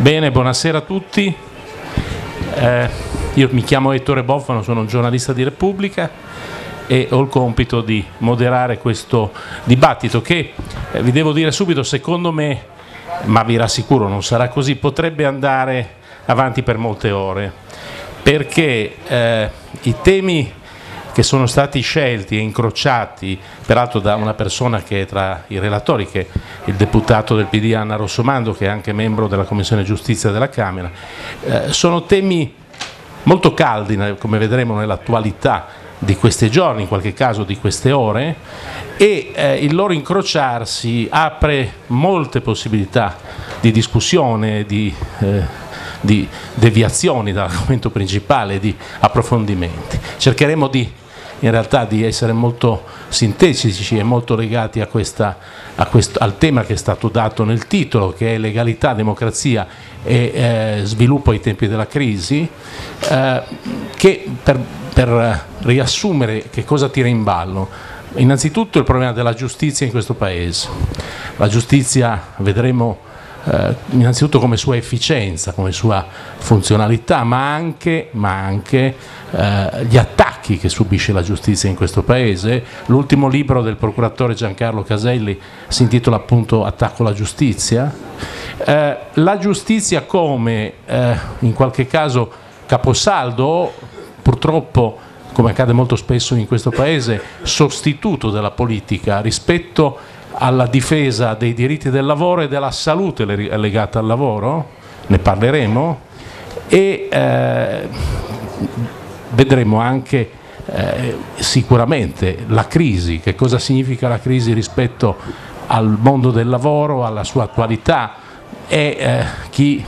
Bene, buonasera a tutti. Io mi chiamo Ettore Boffano, sono un giornalista di Repubblica e ho il compito di moderare questo dibattito che, vi devo dire subito, secondo me, ma vi rassicuro non sarà così, potrebbe andare avanti per molte ore, perché i temi che sono stati scelti e incrociati, peraltro da una persona che è tra i relatori, che è il deputato del PD Anna Rossomando, che è anche membro della Commissione Giustizia della Camera, sono temi molto caldi, come vedremo nell'attualità di questi giorni, in qualche caso di queste ore, e il loro incrociarsi apre molte possibilità di discussione, di deviazioni dall'argomento principale, di approfondimenti. Cercheremo in realtà di essere molto sintetici e molto legati al tema che è stato dato nel titolo, che è legalità, democrazia e sviluppo ai tempi della crisi, che per riassumere che cosa tira in ballo. Innanzitutto il problema della giustizia in questo Paese. La giustizia, vedremo innanzitutto come sua efficienza, come sua funzionalità, ma anche gli attacchi che subisce la giustizia in questo Paese. L'ultimo libro del procuratore Giancarlo Caselli si intitola appunto Attacco alla giustizia. La giustizia come in qualche caso caposaldo, purtroppo come accade molto spesso in questo Paese, sostituto della politica rispetto alla difesa dei diritti del lavoro e della salute legata al lavoro, ne parleremo, e vedremo anche sicuramente la crisi, che cosa significa la crisi rispetto al mondo del lavoro, alla sua attualità, e chi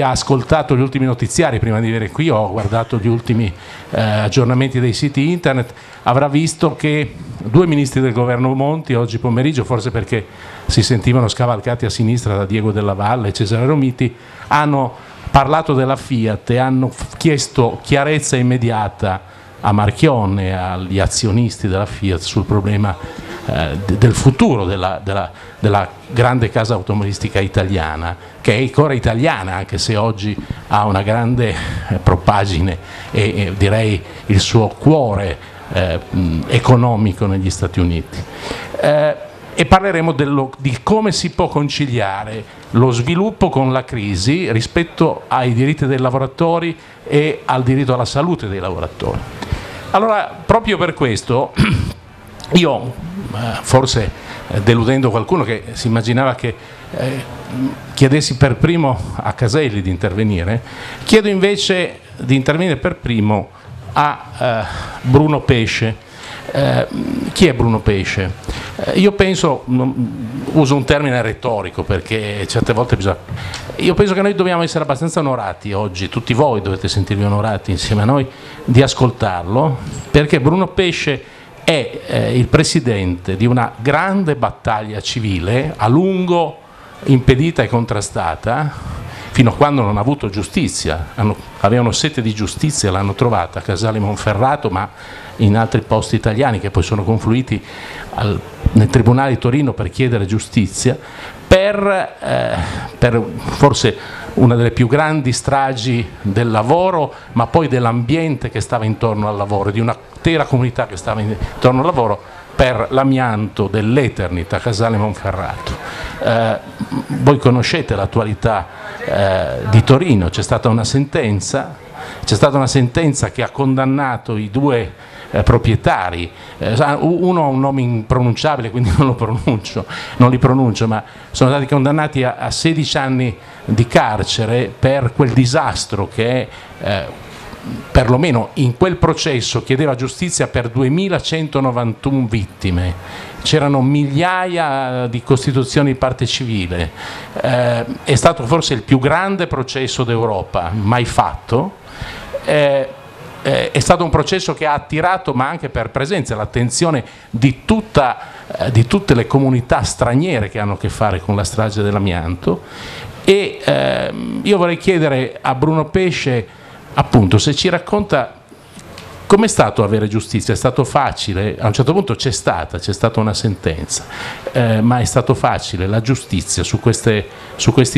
ha ascoltato gli ultimi notiziari prima di venire qui, ho guardato gli ultimi aggiornamenti dei siti internet, avrà visto che due ministri del governo Monti oggi pomeriggio, forse perché si sentivano scavalcati a sinistra da Diego Della Valle e Cesare Romiti, hanno parlato della Fiat e hanno chiesto chiarezza immediata a Marchionne, agli azionisti della Fiat, sul problema del futuro della grande casa automobilistica italiana, che è ancora italiana anche se oggi ha una grande propagine e direi il suo cuore economico negli Stati Uniti. E parleremo di come si può conciliare lo sviluppo con la crisi rispetto ai diritti dei lavoratori e al diritto alla salute dei lavoratori. Allora, proprio per questo io, forse deludendo qualcuno che si immaginava che chiedessi per primo a Caselli di intervenire, chiedo invece di intervenire per primo a Bruno Pesce. Chi è Bruno Pesce? Io penso, uso un termine retorico perché certe volte bisogna, io penso che noi dobbiamo essere abbastanza onorati oggi, tutti voi dovete sentirvi onorati insieme a noi di ascoltarlo, perché Bruno Pesce è il presidente di una grande battaglia civile a lungo impedita e contrastata, fino a quando non ha avuto giustizia. Avevano sete di giustizia, l'hanno trovata a Casale Monferrato, ma in altri posti italiani, che poi sono confluiti nel Tribunale di Torino per chiedere giustizia, per forse una delle più grandi stragi del lavoro, ma poi dell'ambiente che stava intorno al lavoro, di un'intera comunità che stava intorno al lavoro, per l'amianto dell'Eternit a Casale Monferrato. Voi conoscete l'attualità di Torino, c'è stata una sentenza che ha condannato i due proprietari, uno ha un nome impronunciabile quindi non li pronuncio, ma sono stati condannati a 16 anni di carcere per quel disastro che è perlomeno in quel processo chiedeva giustizia per 2191 vittime, c'erano migliaia di costituzioni di parte civile, è stato forse il più grande processo d'Europa mai fatto, è stato un processo che ha attirato, ma anche per presenza, l'attenzione di tutte le comunità straniere che hanno a che fare con la strage dell'amianto, e io vorrei chiedere a Bruno Pesce appunto se ci racconta Com'è stato avere giustizia? È stato facile? A un certo punto c'è stata una sentenza, ma è stato facile? La giustizia su questi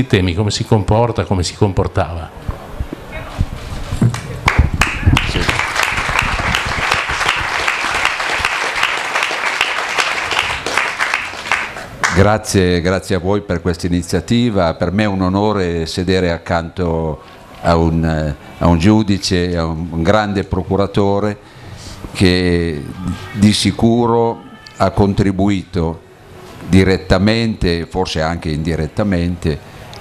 temi come si comporta, come si comportava? Grazie a voi per questa iniziativa. Per me è un onore sedere accanto a un giudice, a un grande procuratore che di sicuro ha contribuito direttamente, forse anche indirettamente,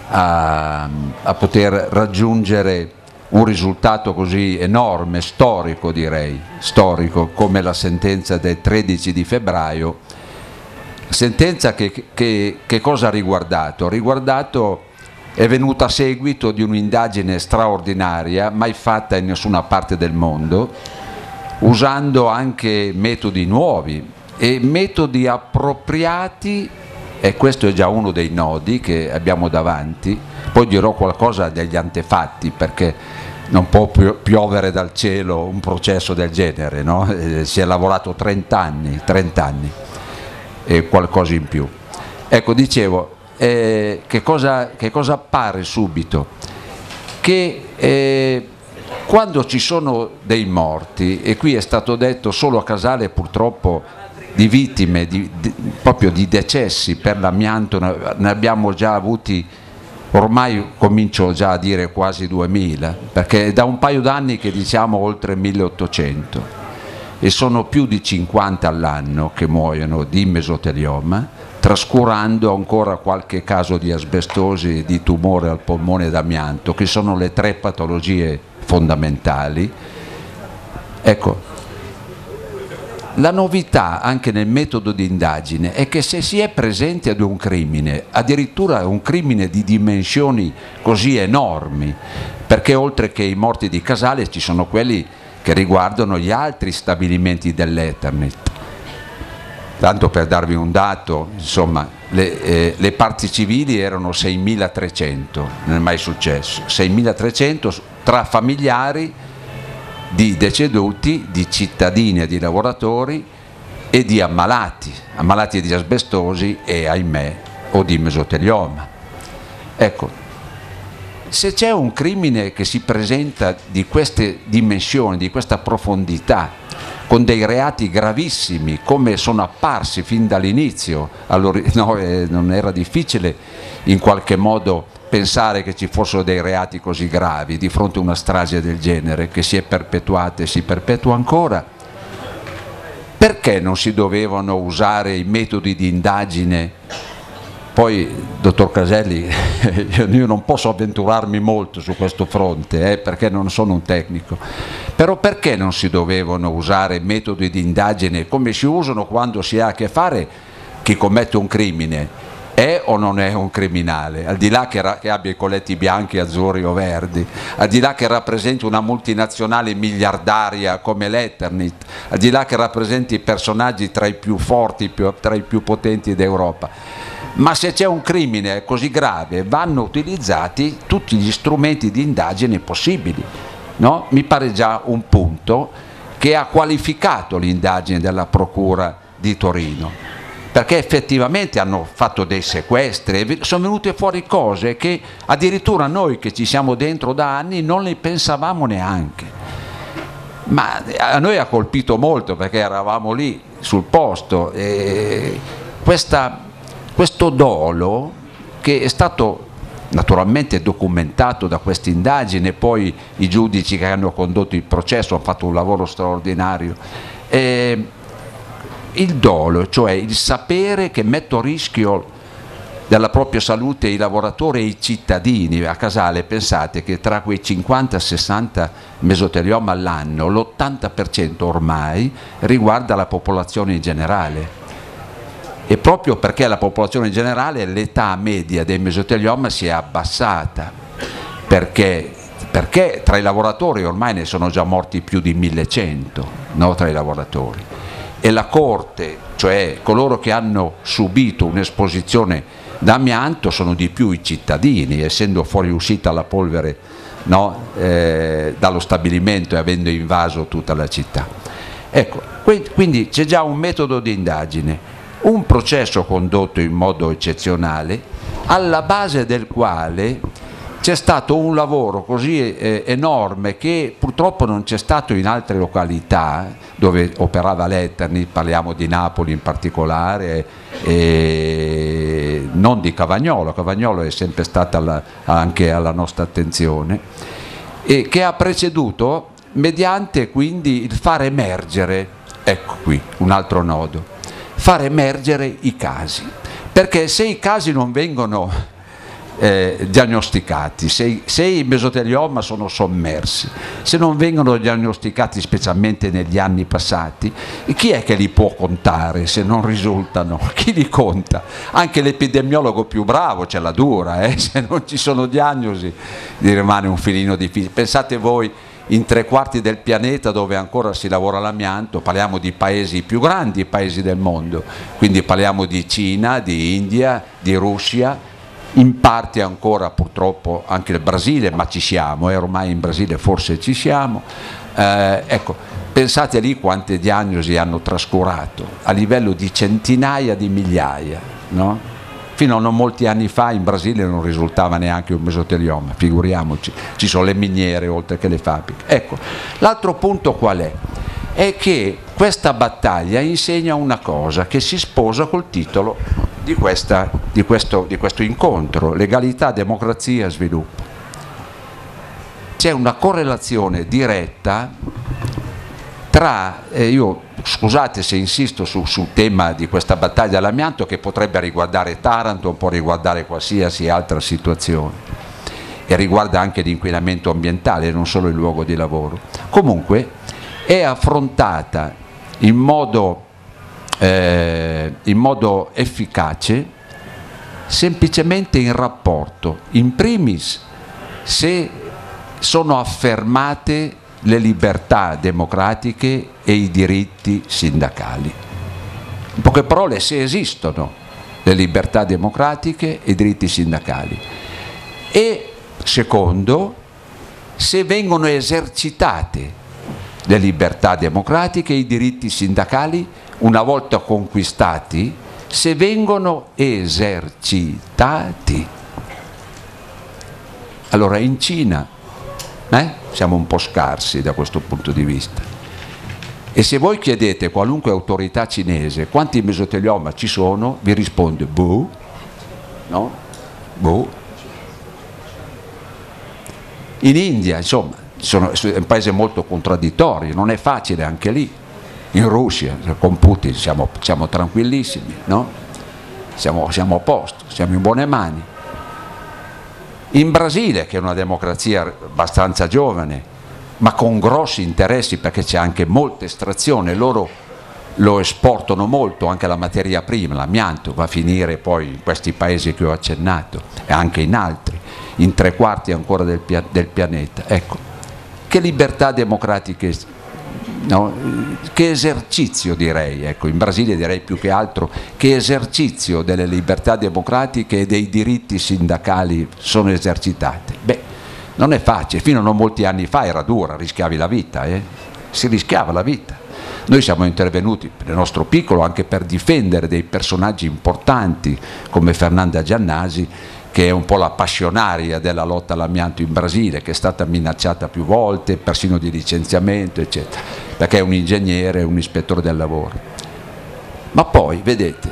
a poter raggiungere un risultato così enorme, storico direi, storico come la sentenza del 13 di febbraio. Sentenza che cosa ha riguardato? È venuta a seguito di un'indagine straordinaria mai fatta in nessuna parte del mondo, usando anche metodi nuovi e metodi appropriati, e questo è già uno dei nodi che abbiamo davanti. Poi dirò qualcosa degli antefatti, perché non può piovere dal cielo un processo del genere, no? Si è lavorato 30 anni. E qualcosa in più. Ecco, dicevo, che cosa appare subito? Che quando ci sono dei morti, e qui è stato detto solo a Casale purtroppo di vittime, proprio di decessi per l'amianto, ne abbiamo già avuti, ormai comincio già a dire quasi 2000, perché è da un paio d'anni che diciamo oltre 1800. E sono più di 50 all'anno che muoiono di mesotelioma, trascurando ancora qualche caso di asbestosi e di tumore al polmone d'amianto, che sono le tre patologie fondamentali. Ecco, la novità anche nel metodo di indagine è che se si è presenti ad un crimine, addirittura un crimine di dimensioni così enormi, perché oltre che i morti di Casale ci sono quelli che riguardano gli altri stabilimenti dell'Eternit. Tanto per darvi un dato, insomma, le parti civili erano 6.300, non è mai successo, 6.300 tra familiari di deceduti, di cittadini e di lavoratori e di ammalati di asbestosi e, ahimè, o di mesotelioma. Ecco, se c'è un crimine che si presenta di queste dimensioni, di questa profondità, con dei reati gravissimi come sono apparsi fin dall'inizio, allora no, non era difficile in qualche modo pensare che ci fossero dei reati così gravi di fronte a una strage del genere che si è perpetuata e si perpetua ancora. Perché non si dovevano usare i metodi di indagine? Poi, dottor Caselli, io non posso avventurarmi molto su questo fronte, perché non sono un tecnico, però perché non si dovevano usare metodi di indagine come si usano quando si ha a che fare? Chi commette un crimine è o non è un criminale, al di là che abbia i colletti bianchi, azzurri o verdi, al di là che rappresenti una multinazionale miliardaria come l'Eternit, al di là che rappresenti personaggi tra i più forti, tra i più potenti d'Europa. Ma se c'è un crimine così grave vanno utilizzati tutti gli strumenti di indagine possibili, no? Mi pare già un punto che ha qualificato l'indagine della Procura di Torino, perché effettivamente hanno fatto dei sequestri, sono venute fuori cose che addirittura noi che ci siamo dentro da anni non le pensavamo neanche. Ma a noi ha colpito molto perché eravamo lì sul posto, e questo dolo che è stato naturalmente documentato da questa indagine, poi i giudici che hanno condotto il processo hanno fatto un lavoro straordinario, il dolo, cioè il sapere che metto a rischio della propria salute i lavoratori e i cittadini. A Casale pensate che tra quei 50-60 mesotelioma all'anno l'80% ormai riguarda la popolazione in generale. E proprio perché la popolazione in generale, l'età media dei mesotelioma si è abbassata, perché tra i lavoratori ormai ne sono già morti più di 1100, no? Tra i lavoratori. E la Corte, cioè coloro che hanno subito un'esposizione d'amianto, sono di più i cittadini, essendo fuoriuscita la polvere no? Dallo stabilimento e avendo invaso tutta la città. Ecco, quindi c'è già un metodo di indagine, un processo condotto in modo eccezionale, alla base del quale c'è stato un lavoro così enorme che purtroppo non c'è stato in altre località dove operava l'Eternit, parliamo di Napoli in particolare, e non di Cavagnolo. Cavagnolo è sempre stata anche alla nostra attenzione, e che ha preceduto mediante quindi il far emergere, ecco qui un altro nodo, far emergere i casi, perché se i casi non vengono diagnosticati, se i mesotelioma sono sommersi, se non vengono diagnosticati specialmente negli anni passati, chi è che li può contare se non risultano? Chi li conta? Anche l'epidemiologo più bravo ce la dura, se non ci sono diagnosi gli rimane un filino difficile. Pensate voi in 3/4 del pianeta dove ancora si lavora l'amianto, parliamo di paesi più grandi, paesi del mondo, quindi parliamo di Cina, di India, di Russia, in parte ancora purtroppo anche il Brasile, ma ci siamo, ormai in Brasile forse ci siamo, ecco, pensate lì quante diagnosi hanno trascurato a livello di centinaia di migliaia, no? Fino a non molti anni fa in Brasile non risultava neanche un mesotelioma, figuriamoci, ci sono le miniere oltre che le fabbriche. Ecco, l'altro punto qual è? È che questa battaglia insegna una cosa che si sposa col titolo di questo incontro: legalità, democrazia, sviluppo. C'è una correlazione diretta tra, io scusate se insisto sul tema di questa battaglia all'amianto, che potrebbe riguardare Taranto, può riguardare qualsiasi altra situazione, e riguarda anche l'inquinamento ambientale, non solo il luogo di lavoro. Comunque è affrontata in modo efficace semplicemente in rapporto, in primis, se sono affermate le libertà democratiche e i diritti sindacali. In poche parole, se esistono le libertà democratiche e i diritti sindacali, e secondo, se vengono esercitate le libertà democratiche e i diritti sindacali, una volta conquistati, se vengono esercitati. Allora in Cina siamo un po' scarsi da questo punto di vista, e se voi chiedete a qualunque autorità cinese quanti mesotelioma ci sono, vi risponde boh, no? Boh. In India, insomma, è un paese molto contraddittorio, non è facile anche lì. In Russia, con Putin siamo tranquillissimi, no? Siamo a posto, siamo in buone mani. In Brasile, che è una democrazia abbastanza giovane, ma con grossi interessi, perché c'è anche molta estrazione, loro lo esportano molto, anche la materia prima, l'amianto, va a finire poi in questi paesi che ho accennato, e anche in altri, in 3/4 ancora del pianeta. Ecco, che libertà democratiche, no? Che esercizio, direi, ecco, in Brasile direi più che altro che esercizio delle libertà democratiche e dei diritti sindacali sono esercitate? Beh, non è facile, fino a non molti anni fa era dura, rischiavi la vita, si rischiava la vita. Noi siamo intervenuti nel nostro piccolo anche per difendere dei personaggi importanti come Fernanda Giannasi, che è un po' la passionaria della lotta all'amianto in Brasile, che è stata minacciata più volte, persino di licenziamento, eccetera, perché è un ingegnere, un ispettore del lavoro. Ma poi, vedete,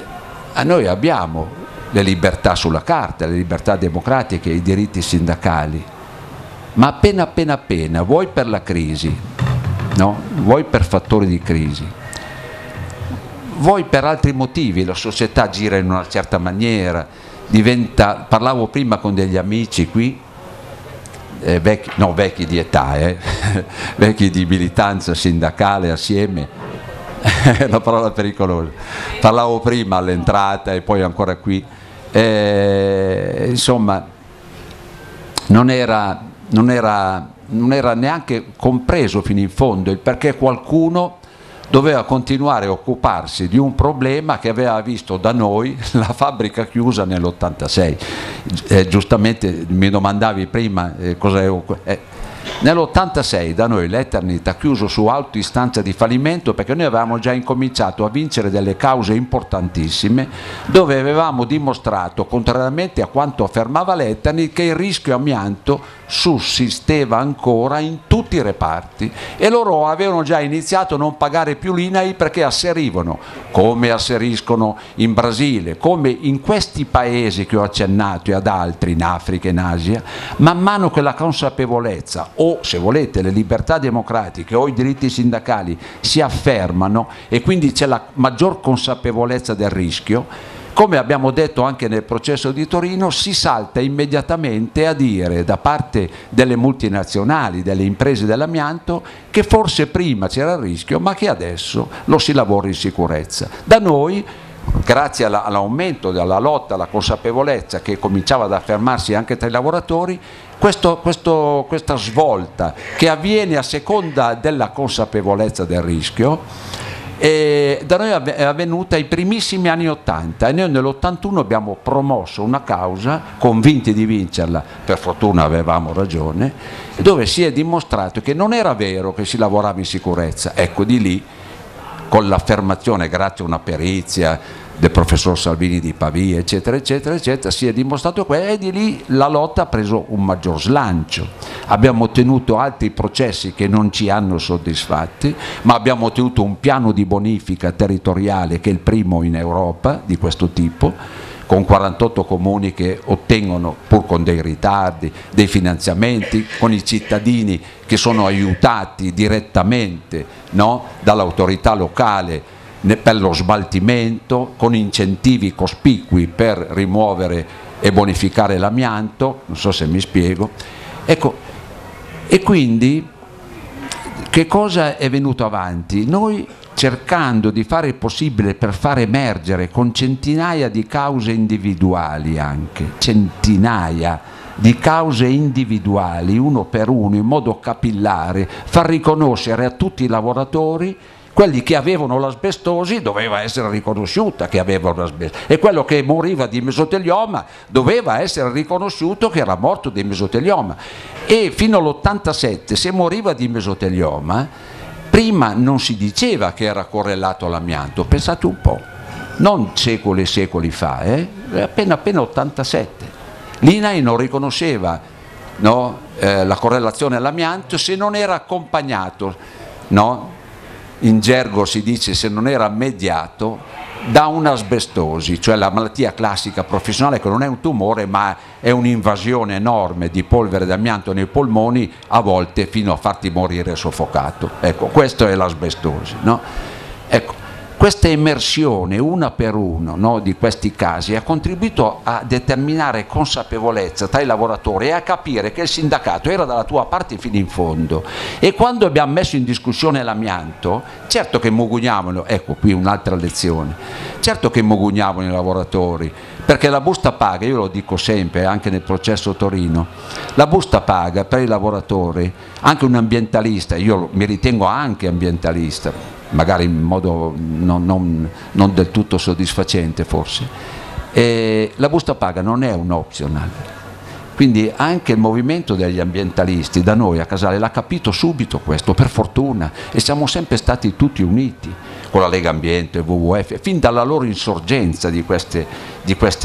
noi abbiamo le libertà sulla carta, le libertà democratiche, i diritti sindacali, ma appena, vuoi per la crisi, no? Vuoi per fattori di crisi, vuoi per altri motivi, la società gira in una certa maniera, diventa, parlavo prima con degli amici qui, vecchi di età, vecchi di militanza sindacale assieme, la parola pericolosa, parlavo prima all'entrata e poi ancora qui, insomma non era neanche compreso fino in fondo il perché qualcuno doveva continuare a occuparsi di un problema che aveva visto da noi la fabbrica chiusa nell'86. Giustamente mi domandavi prima cosa è... Nell'86 da noi l'Eternit ha chiuso su autoistanza di fallimento, perché noi avevamo già incominciato a vincere delle cause importantissime dove avevamo dimostrato, contrariamente a quanto affermava l'Eternit, che il rischio amianto sussisteva ancora in tutti i reparti, e loro avevano già iniziato a non pagare più l'INAI perché asserivano, come asseriscono in Brasile, come in questi paesi che ho accennato e ad altri in Africa e in Asia, man mano che la consapevolezza o, se volete, le libertà democratiche o i diritti sindacali si affermano e quindi c'è la maggior consapevolezza del rischio, come abbiamo detto anche nel processo di Torino, si salta immediatamente a dire da parte delle multinazionali, delle imprese dell'amianto, che forse prima c'era il rischio ma che adesso lo si lavora in sicurezza. Da noi, grazie all'aumento della lotta, alla consapevolezza che cominciava ad affermarsi anche tra i lavoratori, questa svolta che avviene a seconda della consapevolezza del rischio, e da noi è avvenuta ai primissimi anni 80, e noi nell'81 abbiamo promosso una causa, convinti di vincerla, per fortuna avevamo ragione, dove si è dimostrato che non era vero che si lavorava in sicurezza. Ecco, di lì, con l'affermazione, grazie a una perizia del professor Salvini di Pavia eccetera eccetera eccetera, si è dimostrato e di lì la lotta ha preso un maggior slancio. Abbiamo ottenuto altri processi che non ci hanno soddisfatti, ma abbiamo ottenuto un piano di bonifica territoriale che è il primo in Europa di questo tipo, con 48 comuni che ottengono, pur con dei ritardi, dei finanziamenti, con i cittadini che sono aiutati direttamente, no, dall'autorità locale per lo smaltimento, con incentivi cospicui per rimuovere e bonificare l'amianto, non so se mi spiego. Ecco, e quindi che cosa è venuto avanti? Noi, cercando di fare il possibile per far emergere con centinaia di cause individuali, anche centinaia di cause individuali, uno per uno, in modo capillare, far riconoscere a tutti i lavoratori. Quelli che avevano l'asbestosi doveva essere riconosciuta che avevano l'asbestosi, e quello che moriva di mesotelioma doveva essere riconosciuto che era morto di mesotelioma. E fino all'87, se moriva di mesotelioma, prima non si diceva che era correlato all'amianto, pensate un po', non secoli e secoli fa, appena 87. L'INAI non riconosceva, no, la correlazione all'amianto se non era accompagnato, no? In gergo si dice se non era mediato da un'asbestosi, cioè la malattia classica professionale, che non è un tumore ma è un'invasione enorme di polvere d'amianto nei polmoni, a volte fino a farti morire soffocato. Ecco, questo è l'asbestosi, no? Ecco, questa immersione una per uno, no, di questi casi ha contribuito a determinare consapevolezza tra i lavoratori e a capire che il sindacato era dalla tua parte fino in fondo. E quando abbiamo messo in discussione l'amianto, certo che mugugnavano, ecco qui un'altra lezione, certo che mugugnavano i lavoratori, perché la busta paga, io lo dico sempre anche nel processo Torino, la busta paga per i lavoratori, anche un ambientalista, io mi ritengo anche ambientalista, magari in modo non del tutto soddisfacente forse, la busta paga non è un optional, quindi anche il movimento degli ambientalisti da noi a Casale l'ha capito subito questo, per fortuna, e siamo sempre stati tutti uniti con la Lega Ambiente, WWF, fin dalla loro insorgenza di queste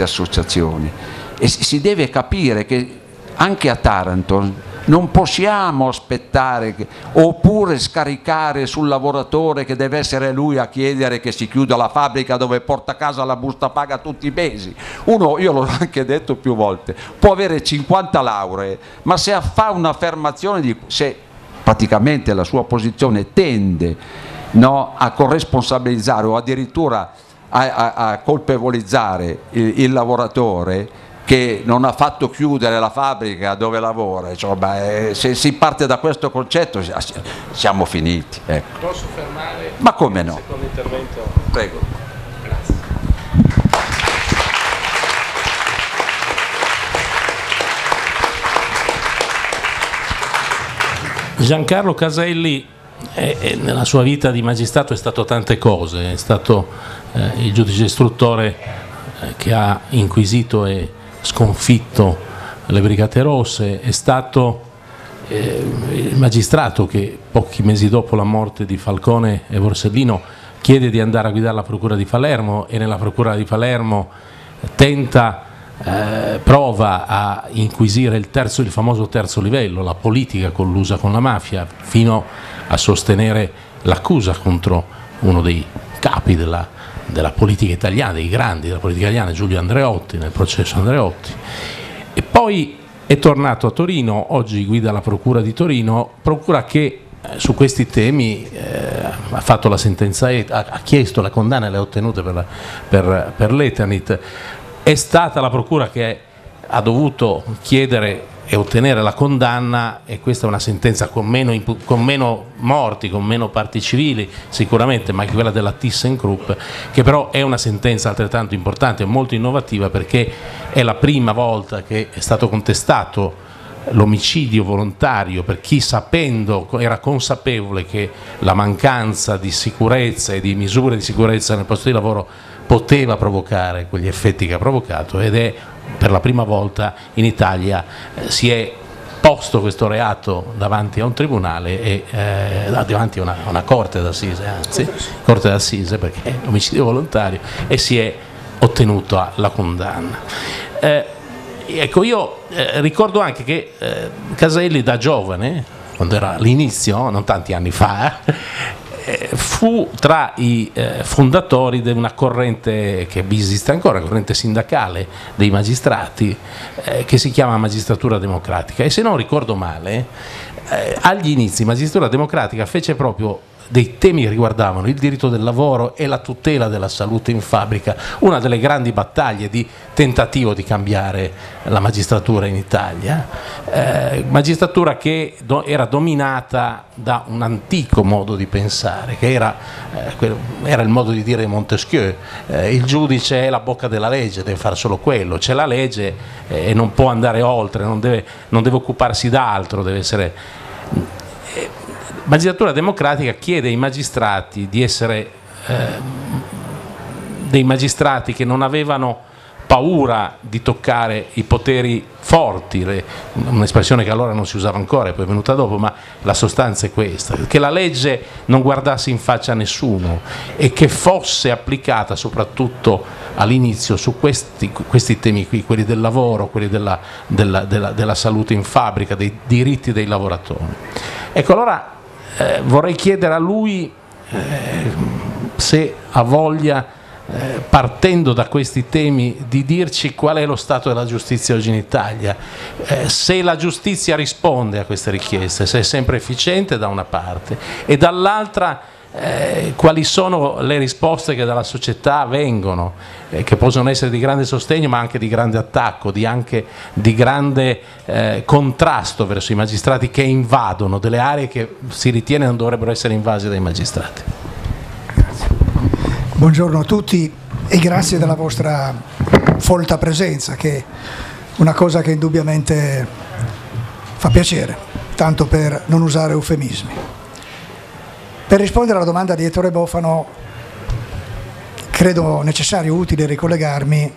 associazioni. E si deve capire che anche a Taranto non possiamo aspettare oppure scaricare sul lavoratore che deve essere lui a chiedere che si chiuda la fabbrica dove porta a casa la busta paga tutti i mesi. Uno, io l'ho anche detto più volte, può avere 50 lauree, ma se fa un'affermazione, se praticamente la sua posizione tende, no, a corresponsabilizzare o addirittura a colpevolizzare il lavoratore che non ha fatto chiudere la fabbrica dove lavora, insomma, se si parte da questo concetto siamo finiti. Ecco. Posso fermare? Ma come no? Secondo intervento. Prego. Grazie. Giancarlo Caselli nella sua vita di magistrato è stato tante cose, è stato il giudice istruttore che ha inquisito e sconfitto le Brigate Rosse, è stato il magistrato che pochi mesi dopo la morte di Falcone e Borsellino chiede di andare a guidare la Procura di Palermo e nella Procura di Palermo tenta, prova a inquisire il famoso terzo livello, la politica collusa con la mafia, fino a sostenere l'accusa contro uno dei capi della politica italiana, dei grandi della politica italiana, Giulio Andreotti, nel processo Andreotti. E poi è tornato a Torino, oggi guida la Procura di Torino, procura che su questi temi ha fatto la sentenza, ha chiesto la condanna e l'ha ottenuta per l'Eternit. È stata la procura che ha dovuto chiedere e ottenere la condanna, e questa è una sentenza con meno morti, con meno parti civili sicuramente, ma anche quella della ThyssenKrupp, che però è una sentenza altrettanto importante e molto innovativa, perché è la prima volta che è stato contestato l'omicidio volontario per chi, sapendo, era consapevole che la mancanza di sicurezza e di misure di sicurezza nel posto di lavoro poteva provocare quegli effetti che ha provocato, ed è per la prima volta in Italia si è posto questo reato davanti a un tribunale e davanti a una corte d'assise, anzi corte d'assise, perché è omicidio volontario, e si è ottenuta la condanna. Ecco, io ricordo anche che Caselli da giovane, quando era all'inizio, non tanti anni fa, fu tra i fondatori di una corrente che esiste ancora, una corrente sindacale dei magistrati che si chiama Magistratura Democratica, e se non ricordo male agli inizi Magistratura Democratica fece proprio dei temi che riguardavano il diritto del lavoro e la tutela della salute in fabbrica, una delle grandi battaglie di tentativo di cambiare la magistratura in Italia, magistratura che era dominata da un antico modo di pensare, che era il modo di dire Montesquieu, il giudice è la bocca della legge, deve fare solo quello, c'è la legge e non può andare oltre, non deve occuparsi d'altro, deve essere... Magistratura Democratica chiede ai magistrati di essere dei magistrati che non avevano paura di toccare i poteri forti, un'espressione che allora non si usava ancora e poi è venuta dopo, ma la sostanza è questa, che la legge non guardasse in faccia a nessuno e che fosse applicata soprattutto all'inizio su questi temi qui, quelli del lavoro, quelli della salute in fabbrica, dei diritti dei lavoratori. Ecco, allora vorrei chiedere a lui se ha voglia, partendo da questi temi, di dirci qual è lo stato della giustizia oggi in Italia, se la giustizia risponde a queste richieste, se è sempre efficiente da una parte e dall'altra quali sono le risposte che dalla società vengono, che possono essere di grande sostegno ma anche di grande attacco, di grande contrasto verso i magistrati che invadono delle aree che si ritiene non dovrebbero essere invase dai magistrati. Grazie. Buongiorno a tutti e grazie della vostra folta presenza, che è una cosa che indubbiamente fa piacere, tanto per non usare eufemismi. Per rispondere alla domanda di Ettore Boffano credo necessario e utile ricollegarmi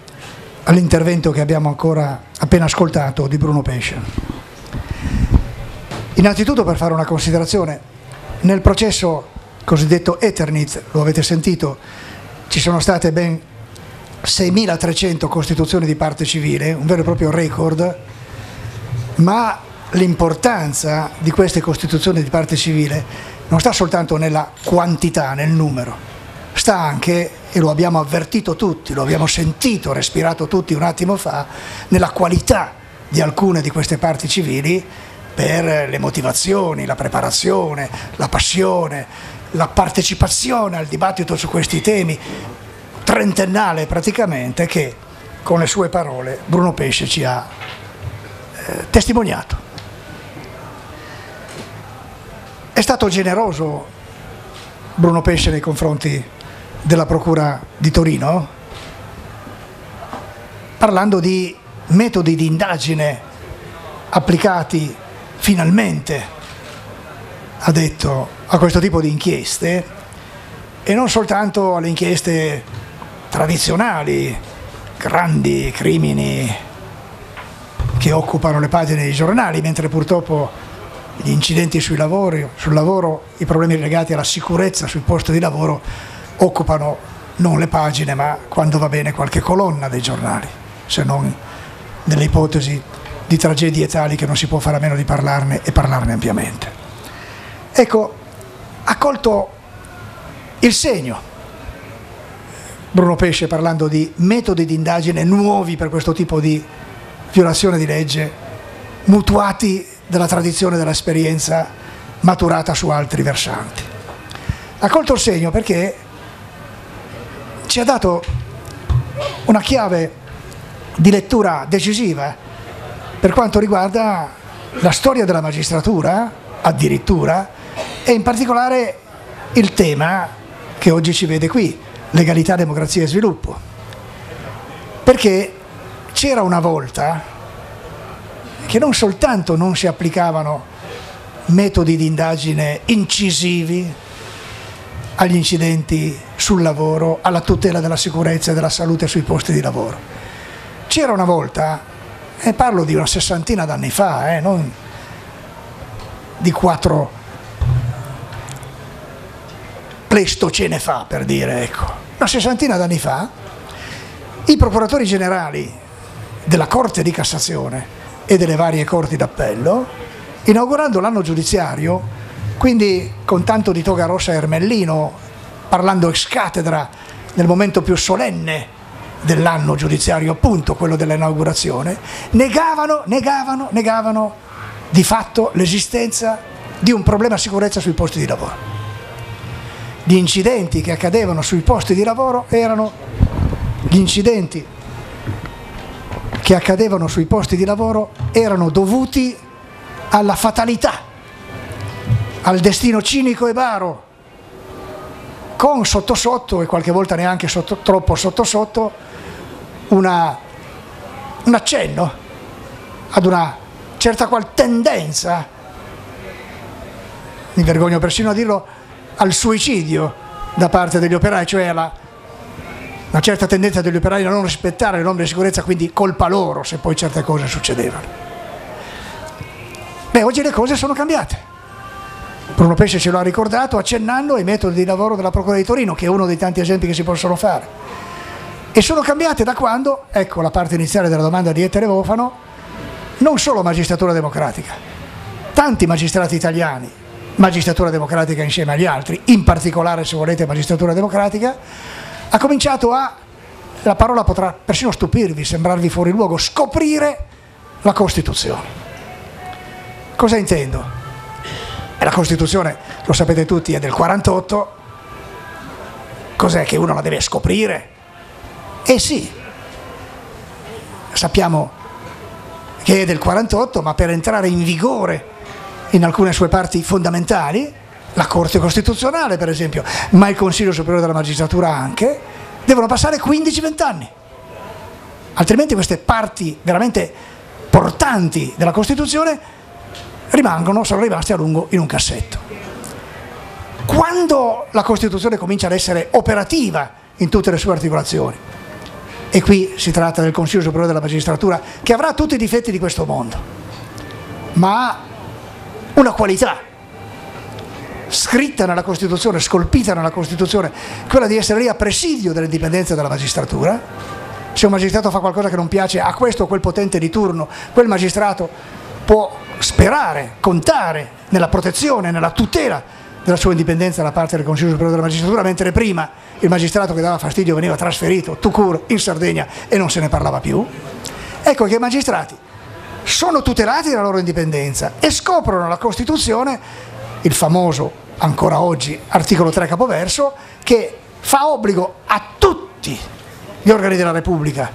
all'intervento che abbiamo appena ascoltato di Bruno Pesce. Innanzitutto per fare una considerazione, nel processo cosiddetto Eternit, lo avete sentito, ci sono state ben 6.300 costituzioni di parte civile, un vero e proprio record, ma l'importanza di queste costituzioni di parte civile non sta soltanto nella quantità, nel numero, sta anche, e lo abbiamo avvertito tutti, lo abbiamo sentito, respirato tutti un attimo fa, nella qualità di alcune di queste parti civili per le motivazioni, la preparazione, la passione, la partecipazione al dibattito su questi temi, trentennale praticamente, che con le sue parole Bruno Pesce ci ha testimoniato. È stato generoso Bruno Pesce nei confronti della Procura di Torino, parlando di metodi di indagine applicati finalmente addetto a questo tipo di inchieste, e non soltanto alle inchieste tradizionali, grandi crimini che occupano le pagine dei giornali, mentre purtroppo gli incidenti sui lavori, sul lavoro, i problemi legati alla sicurezza sul posto di lavoro occupano non le pagine ma, quando va bene, qualche colonna dei giornali, se non nelle ipotesi di tragedie tali che non si può fare a meno di parlarne e parlarne ampiamente. Ecco, ha colto il segno Bruno Pesce parlando di metodi di indagine nuovi per questo tipo di violazione di legge, mutuati dalla tradizione, dell'esperienza maturata su altri versanti. Ha colto il segno perché ci ha dato una chiave di lettura decisiva per quanto riguarda la storia della magistratura, addirittura, e in particolare il tema che oggi ci vede qui, legalità, democrazia e sviluppo, perché c'era una volta che non soltanto non si applicavano metodi di indagine incisivi agli incidenti sul lavoro, alla tutela della sicurezza e della salute sui posti di lavoro. C'era una volta, e parlo di una sessantina d'anni fa, non di 4 pleistocene fa, per dire, ecco, una sessantina d'anni fa, i procuratori generali della Corte di Cassazione e delle varie corti d'appello, inaugurando l'anno giudiziario, quindi con tanto di toga rossa e ermellino, parlando ex cathedra nel momento più solenne dell'anno giudiziario, appunto quello dell'inaugurazione, negavano di fatto l'esistenza di un problema sicurezza sui posti di lavoro. Gli incidenti che accadevano sui posti di lavoro erano dovuti alla fatalità, al destino cinico e baro, con sotto sotto, e qualche volta neanche troppo sotto sotto, un accenno ad una certa qual tendenza, mi vergogno persino a dirlo, al suicidio da parte degli operai, cioè una certa tendenza degli operai a non rispettare le norme di sicurezza, quindi colpa loro se poi certe cose succedevano. Beh, oggi le cose sono cambiate. Bruno Pesce ce lo ha ricordato accennando ai metodi di lavoro della Procura di Torino, che è uno dei tanti esempi che si possono fare. E sono cambiate da quando, ecco la parte iniziale della domanda di Ettore Boffano, non solo magistratura democratica, tanti magistrati italiani, magistratura democratica insieme agli altri, in particolare se volete magistratura democratica, ha cominciato a, la parola potrà persino stupirvi, sembrarvi fuori luogo, scoprire la Costituzione. Cosa intendo? La Costituzione, lo sapete tutti, è del 48, cos'è che uno la deve scoprire? Eh sì, sappiamo che è del 48, ma per entrare in vigore in alcune sue parti fondamentali, la Corte Costituzionale per esempio, ma il Consiglio Superiore della Magistratura anche, devono passare 15-20 anni, altrimenti queste parti veramente portanti della Costituzione sono rimaste a lungo in un cassetto. Quando la Costituzione comincia ad essere operativa in tutte le sue articolazioni, e qui si tratta del Consiglio Superiore della Magistratura, che avrà tutti i difetti di questo mondo, ma ha una qualità scritta nella Costituzione, scolpita nella Costituzione, quella di essere lì a presidio delle dipendenze della magistratura. Se un magistrato fa qualcosa che non piace a questo o quel potente di turno, quel magistrato può sperare, contare nella protezione, nella tutela della sua indipendenza da parte del Consiglio Superiore della Magistratura, mentre prima il magistrato che dava fastidio veniva trasferito tout court in Sardegna e non se ne parlava più. Ecco che i magistrati sono tutelati dalla loro indipendenza e scoprono la Costituzione, il famoso, ancora oggi, articolo 3 capoverso, che fa obbligo a tutti gli organi della Repubblica,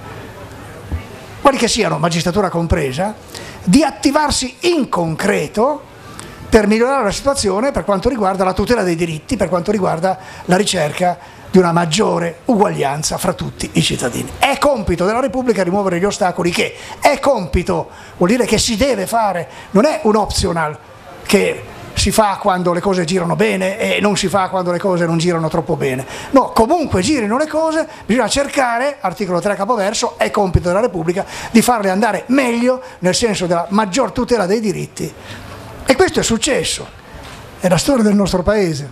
quali che siano, magistratura compresa, di attivarsi in concreto per migliorare la situazione per quanto riguarda la tutela dei diritti, per quanto riguarda la ricerca di una maggiore uguaglianza fra tutti i cittadini. È compito della Repubblica rimuovere gli ostacoli, che è compito, vuol dire che si deve fare, non è un optional che si fa quando le cose girano bene e non si fa quando le cose non girano troppo bene. No, comunque girino le cose, bisogna cercare, articolo 3 capoverso, è compito della Repubblica di farle andare meglio nel senso della maggior tutela dei diritti. E questo è successo, è la storia del nostro Paese,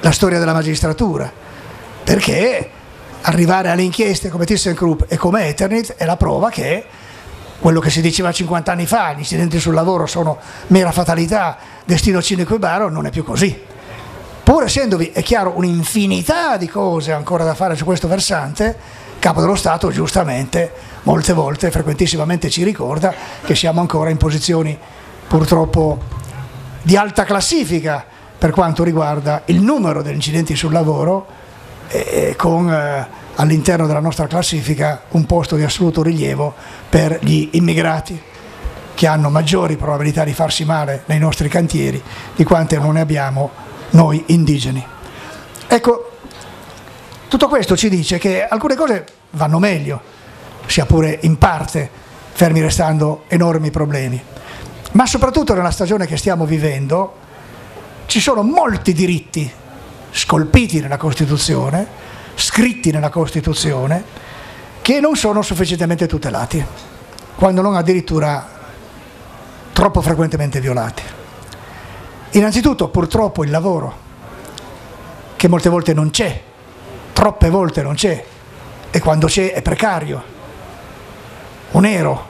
la storia della magistratura, perché arrivare alle inchieste come ThyssenKrupp e come Eternit è la prova che quello che si diceva 50 anni fa, gli incidenti sul lavoro sono mera fatalità, destino cinico e baro, non è più così. Pur essendovi, è chiaro, un'infinità di cose ancora da fare su questo versante, il Capo dello Stato giustamente molte volte, frequentissimamente ci ricorda che siamo ancora in posizioni purtroppo di alta classifica per quanto riguarda il numero degli incidenti sul lavoro, con all'interno della nostra classifica un posto di assoluto rilievo per gli immigrati, che hanno maggiori probabilità di farsi male nei nostri cantieri di quante non ne abbiamo noi indigeni. Ecco, tutto questo ci dice che alcune cose vanno meglio, sia pure in parte, fermi restando enormi problemi, ma soprattutto nella stagione che stiamo vivendo ci sono molti diritti scolpiti nella Costituzione, scritti nella Costituzione, che non sono sufficientemente tutelati, quando non addirittura troppo frequentemente violati. Innanzitutto, purtroppo, il lavoro, che molte volte non c'è, troppe volte non c'è, e quando c'è è precario, o nero,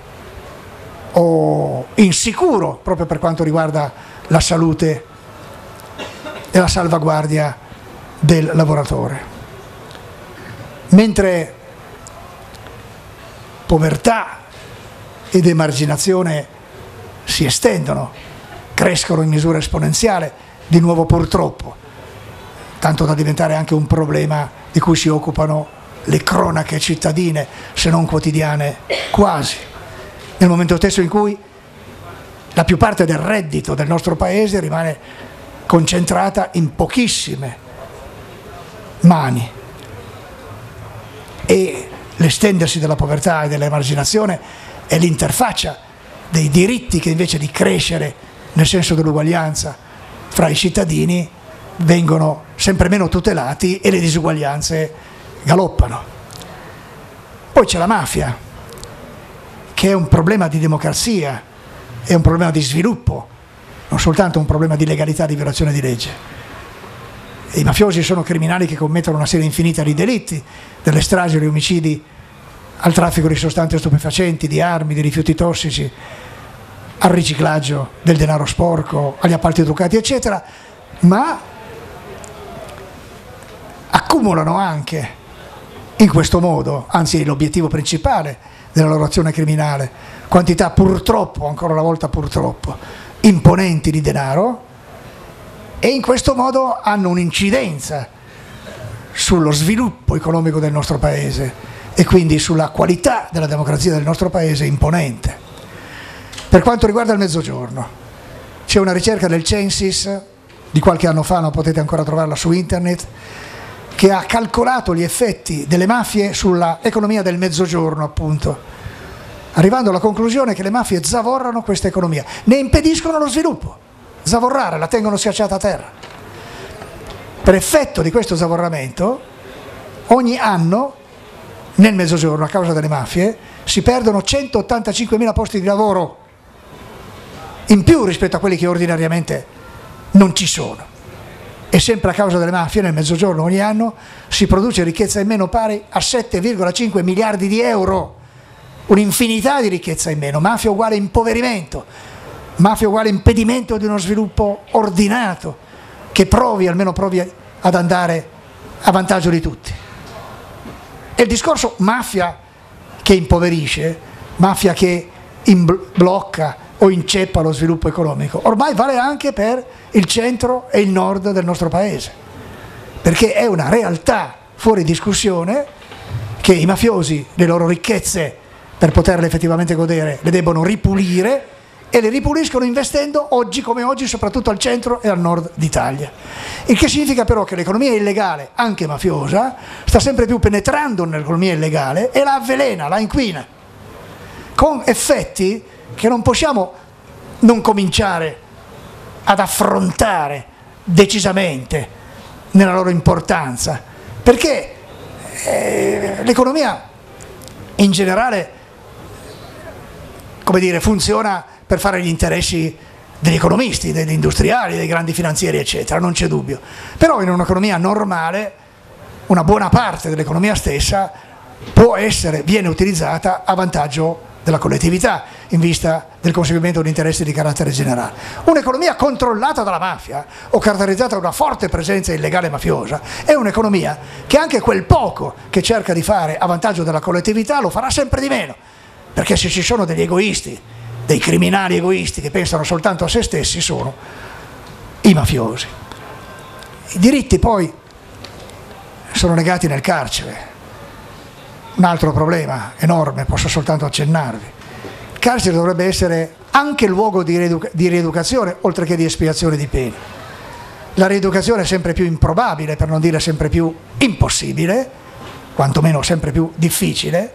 o insicuro, proprio per quanto riguarda la salute e la salvaguardia del lavoratore. Mentre povertà ed emarginazione si estendono, crescono in misura esponenziale, di nuovo purtroppo, tanto da diventare anche un problema di cui si occupano le cronache cittadine, se non quotidiane quasi, nel momento stesso in cui la più parte del reddito del nostro Paese rimane concentrata in pochissime mani, e l'estendersi della povertà e dell'emarginazione è l'interfaccia dei diritti che invece di crescere nel senso dell'uguaglianza fra i cittadini vengono sempre meno tutelati e le disuguaglianze galoppano. Poi c'è la mafia, che è un problema di democrazia, è un problema di sviluppo, non soltanto un problema di legalità, di violazione di legge. I mafiosi sono criminali che commettono una serie infinita di delitti, dalle stragi agli omicidi, al traffico di sostanze stupefacenti, di armi, di rifiuti tossici, al riciclaggio del denaro sporco, agli appalti truccati, eccetera, ma accumulano anche in questo modo, anzi l'obiettivo principale della loro azione criminale, quantità purtroppo, ancora una volta purtroppo, imponenti di denaro, e in questo modo hanno un'incidenza sullo sviluppo economico del nostro Paese e quindi sulla qualità della democrazia del nostro Paese imponente. Per quanto riguarda il Mezzogiorno, c'è una ricerca del Censis di qualche anno fa, non potete ancora trovarla su internet, che ha calcolato gli effetti delle mafie sulla economia del Mezzogiorno, appunto, arrivando alla conclusione che le mafie zavorrano questa economia, ne impediscono lo sviluppo, zavorrare, la tengono schiacciata a terra. Per effetto di questo zavorramento, ogni anno nel Mezzogiorno, a causa delle mafie, si perdono 185.000 posti di lavoro in più rispetto a quelli che ordinariamente non ci sono. E sempre a causa delle mafie nel Mezzogiorno ogni anno si produce ricchezza in meno pari a 7,5 miliardi di euro. Un'infinità di ricchezza in meno, mafia uguale impoverimento, mafia uguale impedimento di uno sviluppo ordinato che provi, almeno provi ad andare a vantaggio di tutti. E il discorso mafia che impoverisce, mafia che blocca o inceppa lo sviluppo economico, ormai vale anche per il centro e il nord del nostro Paese, perché è una realtà fuori discussione che i mafiosi, le loro ricchezze, per poterle effettivamente godere, le debbono ripulire, e le ripuliscono investendo oggi come oggi soprattutto al centro e al nord d'Italia. Il che significa però che l'economia illegale, anche mafiosa, sta sempre più penetrando nell'economia illegale e la avvelena, la inquina, con effetti che non possiamo non cominciare ad affrontare decisamente nella loro importanza, perché l'economia in generale, come dire, funziona per fare gli interessi degli economisti, degli industriali, dei grandi finanzieri eccetera, non c'è dubbio, però in un'economia normale una buona parte dell'economia stessa può essere, viene utilizzata a vantaggio della collettività in vista del conseguimento di interessi di carattere generale. Un'economia controllata dalla mafia o caratterizzata da una forte presenza illegale mafiosa è un'economia che anche quel poco che cerca di fare a vantaggio della collettività lo farà sempre di meno, perché se ci sono degli egoisti, dei criminali egoisti che pensano soltanto a se stessi, sono i mafiosi. I diritti poi sono legati nel carcere. Un altro problema enorme, posso soltanto accennarvi. Il carcere dovrebbe essere anche luogo di rieducazione, oltre che di espiazione di pena. La rieducazione è sempre più improbabile, per non dire sempre più impossibile, quantomeno sempre più difficile,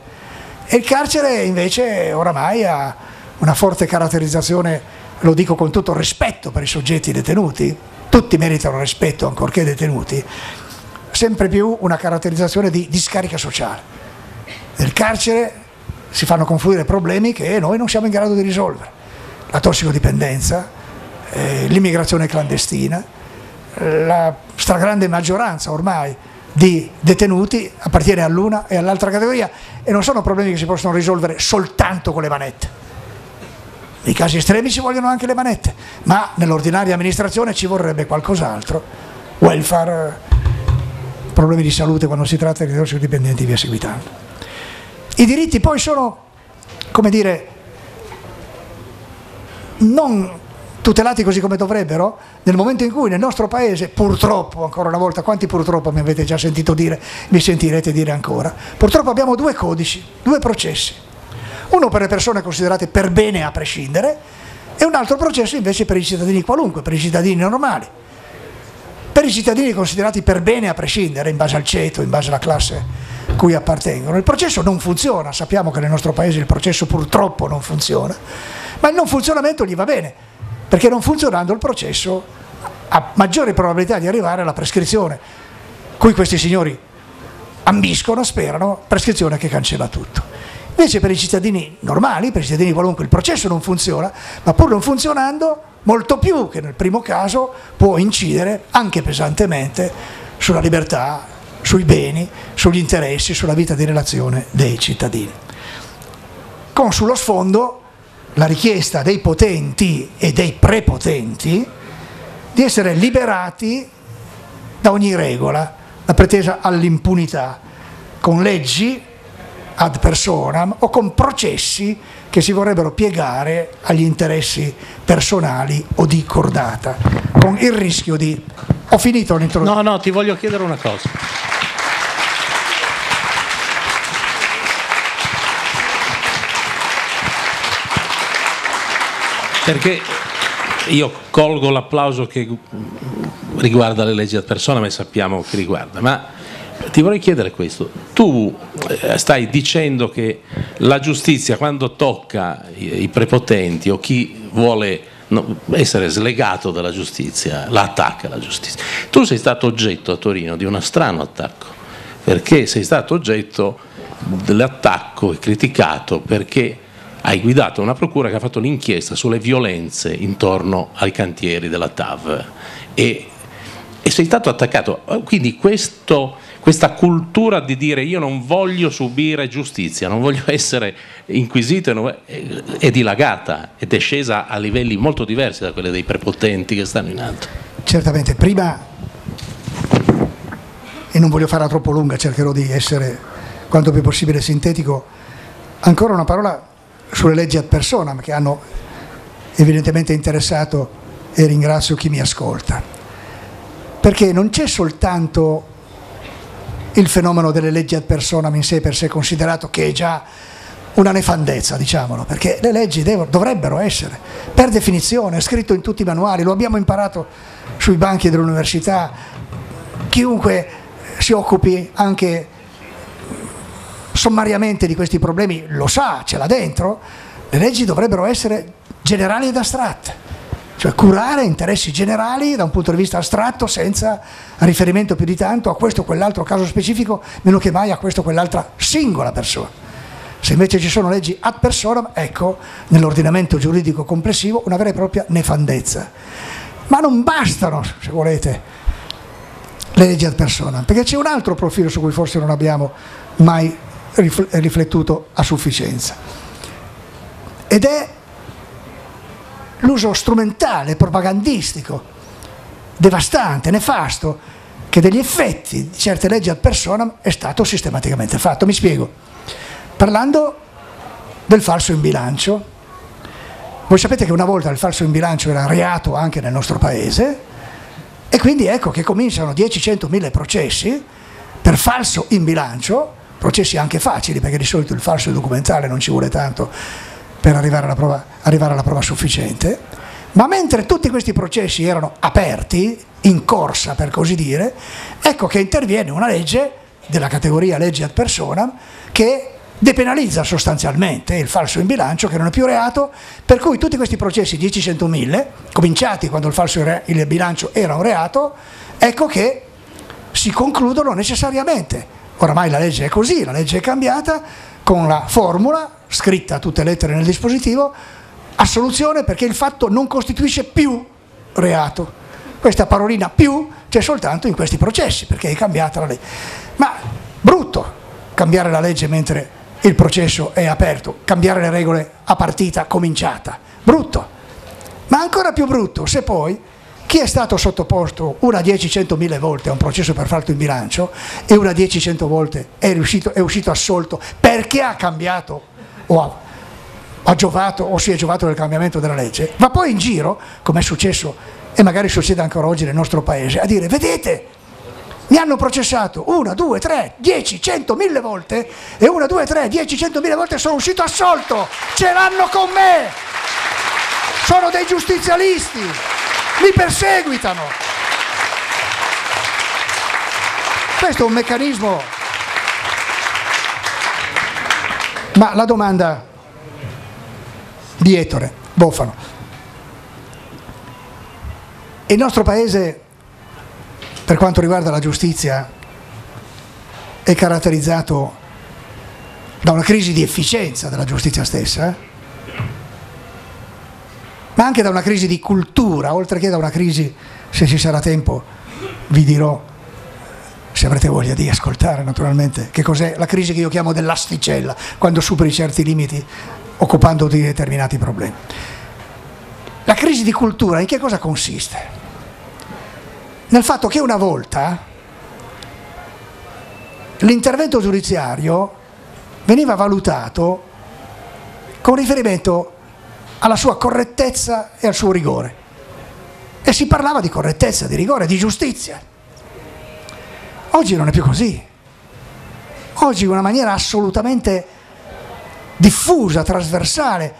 e il carcere invece oramai ha una forte caratterizzazione, lo dico con tutto rispetto per i soggetti detenuti, tutti meritano rispetto ancorché detenuti, sempre più una caratterizzazione di discarica sociale. Nel carcere si fanno confluire problemi che noi non siamo in grado di risolvere, la tossicodipendenza, l'immigrazione clandestina, la stragrande maggioranza ormai di detenuti appartiene all'una e all'altra categoria e non sono problemi che si possono risolvere soltanto con le manette. Nei casi estremi ci vogliono anche le manette, ma nell'ordinaria amministrazione ci vorrebbe qualcos'altro, welfare, problemi di salute quando si tratta di tossicodipendenti e via seguitando. I diritti poi sono, come dire, non tutelati così come dovrebbero nel momento in cui nel nostro paese, purtroppo, ancora una volta, quanti purtroppo mi avete già sentito dire, mi sentirete dire ancora, purtroppo abbiamo due codici, due processi, uno per le persone considerate per bene a prescindere e un altro processo invece per i cittadini qualunque, per i cittadini normali. Per i cittadini considerati per bene a prescindere, in base al ceto, in base alla classe cui appartengono. Il processo non funziona, sappiamo che nel nostro paese il processo purtroppo non funziona, ma il non funzionamento gli va bene, perché non funzionando il processo ha maggiore probabilità di arrivare alla prescrizione, cui questi signori ambiscono, sperano, prescrizione che cancella tutto. Invece per i cittadini normali, per i cittadini qualunque, il processo non funziona, ma pur non funzionando molto più che nel primo caso può incidere anche pesantemente sulla libertà, sui beni, sugli interessi, sulla vita di relazione dei cittadini. Con sullo sfondo la richiesta dei potenti e dei prepotenti di essere liberati da ogni regola, la pretesa all'impunità, con leggi ad personam o con processi che si vorrebbero piegare agli interessi personali o di cordata, con il rischio di... Ho finito l'introduzione. No, ti voglio chiedere una cosa. Perché io colgo l'applauso che riguarda le leggi ad persona, ma sappiamo che riguarda, ma ti vorrei chiedere questo. Tu stai dicendo che la giustizia quando tocca i prepotenti o chi vuole essere slegato dalla giustizia, la attacca la giustizia. Tu sei stato oggetto a Torino di uno strano attacco, perché sei stato oggetto dell'attacco e criticato perché hai guidato una procura che ha fatto l'inchiesta sulle violenze intorno ai cantieri della TAV e sei stato attaccato. Quindi questa cultura di dire io non voglio subire giustizia, non voglio essere inquisito, è dilagata ed è scesa a livelli molto diversi da quelli dei prepotenti che stanno in alto. Certamente, prima, e non voglio farla troppo lunga, cercherò di essere quanto più possibile sintetico, ancora una parola sulle leggi ad personam che hanno evidentemente interessato, e ringrazio chi mi ascolta, perché non c'è soltanto il fenomeno delle leggi ad personam in sé per sé considerato, che è già una nefandezza, diciamolo, perché le leggi dovrebbero essere, per definizione, scritto in tutti i manuali, lo abbiamo imparato sui banchi dell'università, chiunque si occupi anche sommariamente di questi problemi lo sa, ce l'ha dentro. Le leggi dovrebbero essere generali ed astratte, cioè curare interessi generali da un punto di vista astratto senza riferimento più di tanto a questo o quell'altro caso specifico, meno che mai a questo o quell'altra singola persona. Se invece ci sono leggi ad personam, ecco nell'ordinamento giuridico complessivo una vera e propria nefandezza. Ma non bastano, se volete, le leggi ad personam, perché c'è un altro profilo su cui forse non abbiamo mai riflettuto a sufficienza, ed è l'uso strumentale, propagandistico, devastante, nefasto, che degli effetti di certe leggi ad personam è stato sistematicamente fatto. Mi spiego. Parlando del falso in bilancio, voi sapete che una volta il falso in bilancio era reato anche nel nostro paese, e quindi ecco che cominciano 10, 100, 1000 processi per falso in bilancio, processi anche facili perché di solito il falso documentale non ci vuole tanto per arrivare alla prova sufficiente, ma mentre tutti questi processi erano aperti, in corsa per così dire, ecco che interviene una legge della categoria legge ad personam che depenalizza sostanzialmente il falso in bilancio, che non è più reato, per cui tutti questi processi 10-100.000 cominciati quando il falso in bilancio era un reato, ecco che si concludono necessariamente, oramai la legge è così, la legge è cambiata, con la formula scritta a tutte le lettere nel dispositivo: assoluzione perché il fatto non costituisce più reato. Questa parolina più c'è soltanto in questi processi perché è cambiata la legge. Ma brutto cambiare la legge mentre il processo è aperto, cambiare le regole a partita cominciata, brutto, ma ancora più brutto se poi chi è stato sottoposto una 10-100.000 volte a un processo per falso in bilancio e una 10-100 volte è uscito assolto perché ha cambiato o ha giovato o si è giovato del cambiamento della legge, va poi in giro, come è successo e magari succede ancora oggi nel nostro paese, a dire: vedete, mi hanno processato 1, 2, 3, 10, 100.000 volte e 1, 2, 3, 10, 100.000 volte sono uscito assolto, ce l'hanno con me, sono dei giustizialisti, mi perseguitano. Questo è un meccanismo. Ma la domanda di Ettore Boffano: il nostro paese, per quanto riguarda la giustizia, è caratterizzato da una crisi di efficienza della giustizia stessa, ma anche da una crisi di cultura, oltre che da una crisi, se ci sarà tempo vi dirò, se avrete voglia di ascoltare naturalmente, che cos'è la crisi che io chiamo dell'asticella, quando superi certi limiti occupandoti di determinati problemi. La crisi di cultura in che cosa consiste? Nel fatto che una volta l'intervento giudiziario veniva valutato con riferimento alla sua correttezza e al suo rigore, e si parlava di correttezza, di rigore, di giustizia. Oggi non è più così. Oggi in una maniera assolutamente diffusa, trasversale,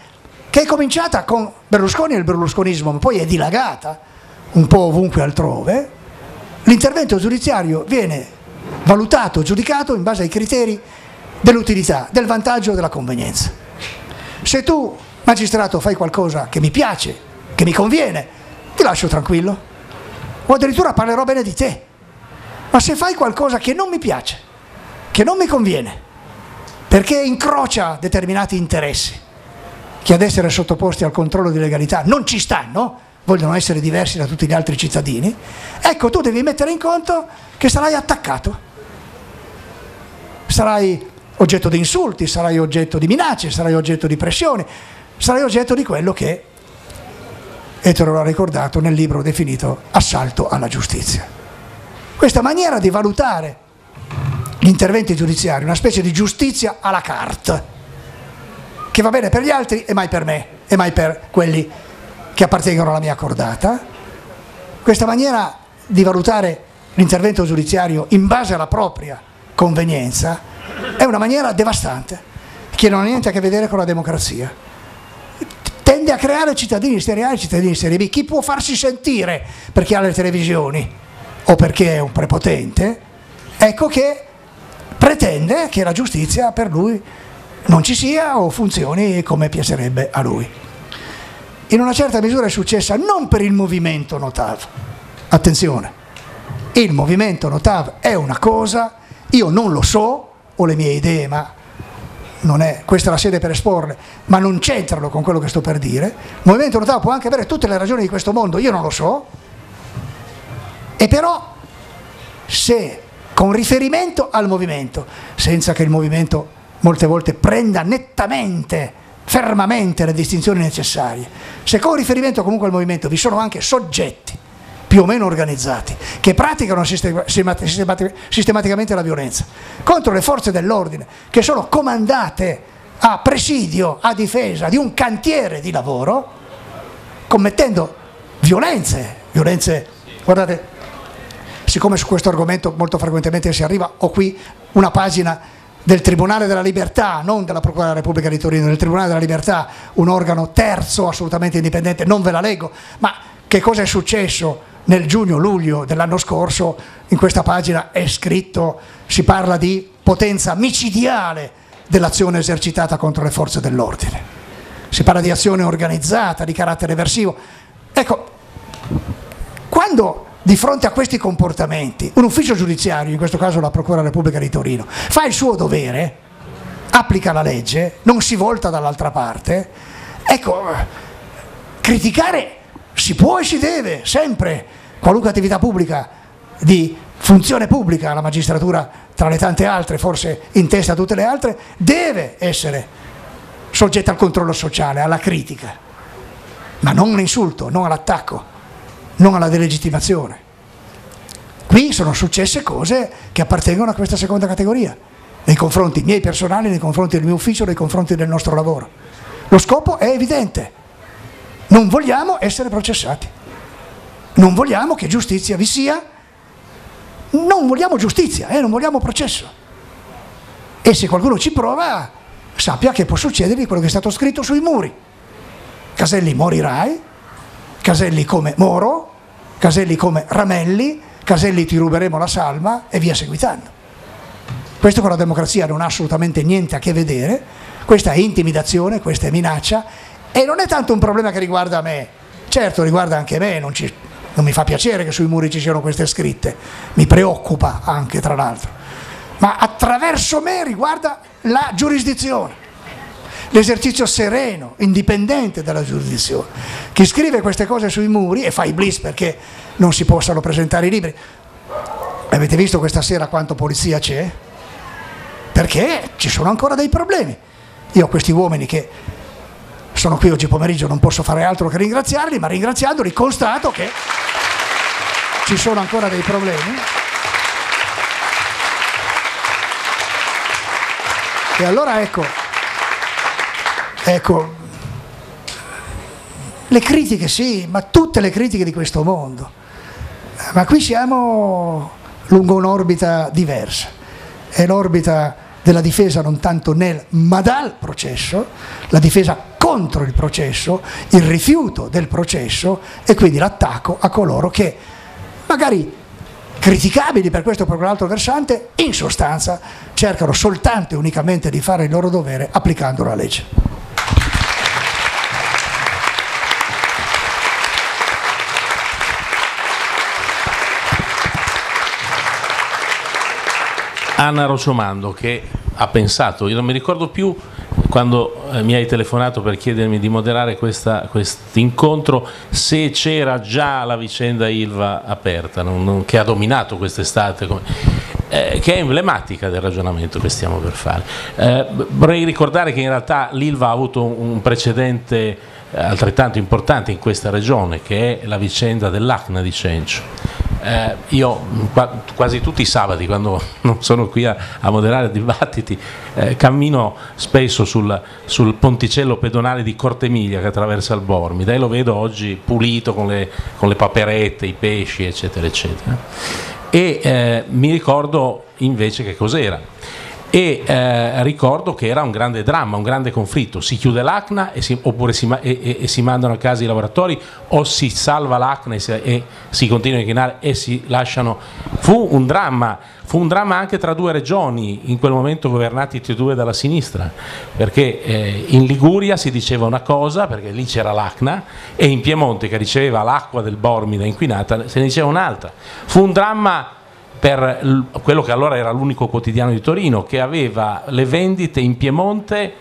che è cominciata con Berlusconi e il berlusconismo, ma poi è dilagata un po' ovunque altrove, l'intervento giudiziario viene valutato, giudicato in base ai criteri dell'utilità, del vantaggio e della convenienza. Se tu, magistrato, fai qualcosa che mi piace, che mi conviene, ti lascio tranquillo, o addirittura parlerò bene di te, ma se fai qualcosa che non mi piace, che non mi conviene, perché incrocia determinati interessi che ad essere sottoposti al controllo di legalità non ci stanno, vogliono essere diversi da tutti gli altri cittadini, ecco tu devi mettere in conto che sarai attaccato, sarai oggetto di insulti, sarai oggetto di minacce, sarai oggetto di pressioni, sarai oggetto di quello che Ettore l'ha ricordato nel libro definito assalto alla giustizia. Questa maniera di valutare gli interventi giudiziari, una specie di giustizia à la carte, che va bene per gli altri e mai per me, e mai per quelli che appartengono alla mia cordata, questa maniera di valutare l'intervento giudiziario in base alla propria convenienza è una maniera devastante, che non ha niente a che vedere con la democrazia. Tende a creare cittadini serie A e cittadini serie B. Chi può farsi sentire perché ha le televisioni o perché è un prepotente, ecco che pretende che la giustizia per lui non ci sia o funzioni come piacerebbe a lui. in una certa misura è successa non per il movimento Notav, attenzione, il movimento Notav è una cosa, io non lo so, ho le mie idee ma non è questa la sede per esporle, ma non c'entrano con quello che sto per dire. Il movimento Notav può anche avere tutte le ragioni di questo mondo, io non lo so, e però se con riferimento al movimento, senza che il movimento molte volte prenda nettamente, fermamente le distinzioni necessarie, se con riferimento comunque al movimento vi sono anche soggetti più o meno organizzati che praticano sistematicamente la violenza contro le forze dell'ordine che sono comandate a presidio, a difesa di un cantiere di lavoro, commettendo violenze, guardate, siccome su questo argomento molto frequentemente si arriva, ho qui una pagina del Tribunale della Libertà, non della Procura della Repubblica di Torino, del Tribunale della Libertà, un organo terzo assolutamente indipendente, non ve la leggo, ma che cosa è successo nel giugno-luglio dell'anno scorso, in questa pagina è scritto, si parla di potenza micidiale dell'azione esercitata contro le forze dell'ordine, si parla di azione organizzata, di carattere eversivo. Ecco, quando di fronte a questi comportamenti un ufficio giudiziario, in questo caso la Procura della Repubblica di Torino, fa il suo dovere, applica la legge, non si volta dall'altra parte, ecco, criticare si può e si deve sempre qualunque attività pubblica di funzione pubblica, la magistratura tra le tante altre, forse in testa a tutte le altre, deve essere soggetta al controllo sociale, alla critica, ma non all'insulto, non all'attacco, non alla delegittimazione. Qui sono successe cose che appartengono a questa seconda categoria, nei confronti miei personali, nei confronti del mio ufficio, nei confronti del nostro lavoro. Lo scopo è evidente, non vogliamo essere processati, non vogliamo che giustizia vi sia, non vogliamo giustizia, non vogliamo processo. E se qualcuno ci prova, sappia che può succedergli quello che è stato scritto sui muri. Caselli morirai, Caselli come Moro, Caselli come Ramelli, Caselli ti ruberemo la salma e via seguitando. Questo con la democrazia non ha assolutamente niente a che vedere, questa è intimidazione, questa è minaccia e non è tanto un problema che riguarda me, certo riguarda anche me, non mi fa piacere che sui muri ci siano queste scritte, mi preoccupa anche tra l'altro, ma attraverso me riguarda la giurisdizione. L'esercizio sereno, indipendente dalla giurisdizione. Chi scrive queste cose sui muri e fa i blitz perché non si possano presentare i libri, avete visto questa sera quanto polizia c'è? Perché ci sono ancora dei problemi. Io a questi uomini che sono qui oggi pomeriggio non posso fare altro che ringraziarli, ma ringraziandoli constato che ci sono ancora dei problemi. E allora ecco, le critiche sì, ma tutte le critiche di questo mondo, ma qui siamo lungo un'orbita diversa, è l'orbita della difesa non tanto nel ma dal processo, la difesa contro il processo, il rifiuto del processo e quindi l'attacco a coloro che magari criticabili per questo o per quell'altro versante, in sostanza cercano soltanto e unicamente di fare il loro dovere applicando la legge. Anna Rossomando, che ha pensato, io non mi ricordo più quando mi hai telefonato per chiedermi di moderare quest'incontro, se c'era già la vicenda Ilva aperta, che ha dominato quest'estate, che è emblematica del ragionamento che stiamo per fare. Vorrei ricordare che in realtà l'Ilva ha avuto un precedente altrettanto importante in questa regione, che è la vicenda dell'ACNA di Cencio. Io quasi tutti i sabati, quando non sono qui a moderare dibattiti, cammino spesso sul ponticello pedonale di Cortemiglia che attraversa il Bormida e lo vedo oggi pulito con le paperette, i pesci eccetera eccetera, e mi ricordo invece che cos'era. e ricordo che era un grande dramma, un grande conflitto, si chiude l'ACNA oppure si mandano a casa i lavoratori, o si salva l'ACNA e si continua a inchinare e si lasciano, fu un dramma anche tra due regioni in quel momento governati tutti e due dalla sinistra, perché in Liguria si diceva una cosa perché lì c'era l'ACNA e in Piemonte, che riceveva l'acqua del Bormida inquinata, se ne diceva un'altra. Fu un dramma per quello che allora era l'unico quotidiano di Torino, che aveva le vendite in Piemonte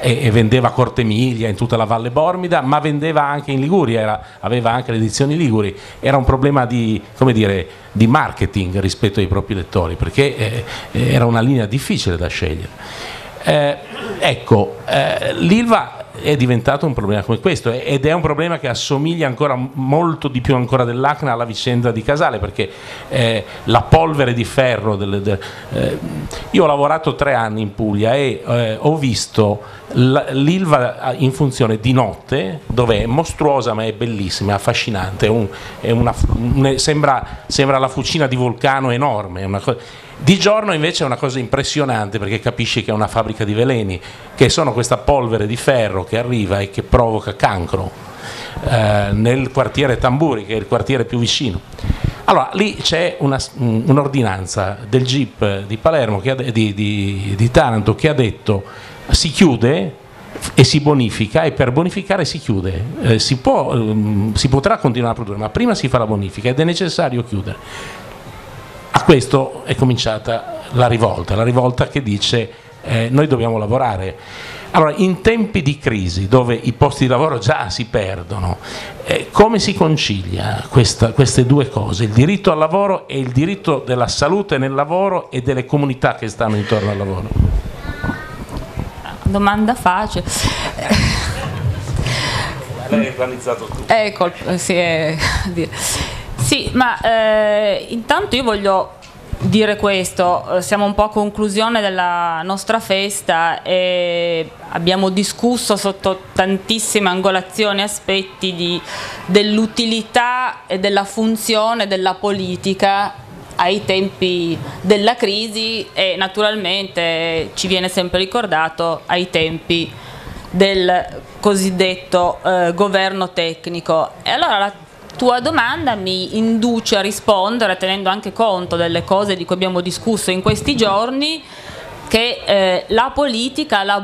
e vendeva a Cortemiglia, in tutta la Valle Bormida, ma vendeva anche in Liguria, aveva anche le edizioni liguri. Era un problema di, come dire, di marketing rispetto ai propri lettori, perché era una linea difficile da scegliere. L'ILVA è diventato un problema come questo, ed è un problema che assomiglia ancora molto di più ancora dell'ACNA alla vicenda di Casale, perché la polvere di ferro io ho lavorato 3 anni in Puglia e ho visto l'ILVA in funzione di notte, dove è mostruosa ma è bellissima, è affascinante, sembra la fucina di Vulcano enorme, di giorno invece è una cosa impressionante, perché capisci che è una fabbrica di veleni, che sono questa polvere di ferro che arriva e che provoca cancro nel quartiere Tamburi, che è il quartiere più vicino. Allora lì c'è un'ordinanza del GIP di Palermo, di Taranto, che ha detto si chiude e si bonifica, e per bonificare si chiude, si potrà continuare a produrre, ma prima si fa la bonifica ed è necessario chiudere. A questo è cominciata la rivolta che dice noi dobbiamo lavorare. Allora, in tempi di crisi dove i posti di lavoro già si perdono, come si concilia queste due cose, il diritto al lavoro e il diritto della salute nel lavoro e delle comunità che stanno intorno al lavoro? Domanda facile. Lei ha organizzato tutto. Sì, ma intanto io voglio dire questo, siamo un po' a conclusione della nostra festa e abbiamo discusso sotto tantissime angolazioni aspetti dell'utilità e della funzione della politica ai tempi della crisi e naturalmente ci viene sempre ricordato ai tempi del cosiddetto governo tecnico. E allora la tua domanda mi induce a rispondere tenendo anche conto delle cose di cui abbiamo discusso in questi giorni, che la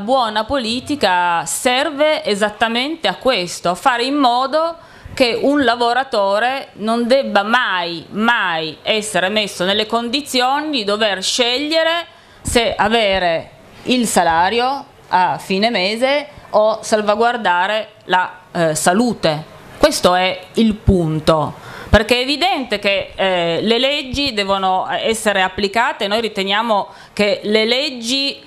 buona politica serve esattamente a questo, a fare in modo che un lavoratore non debba mai essere messo nelle condizioni di dover scegliere se avere il salario a fine mese o salvaguardare la salute. Questo è il punto, perché è evidente che le leggi devono essere applicate. Noi riteniamo che le leggi,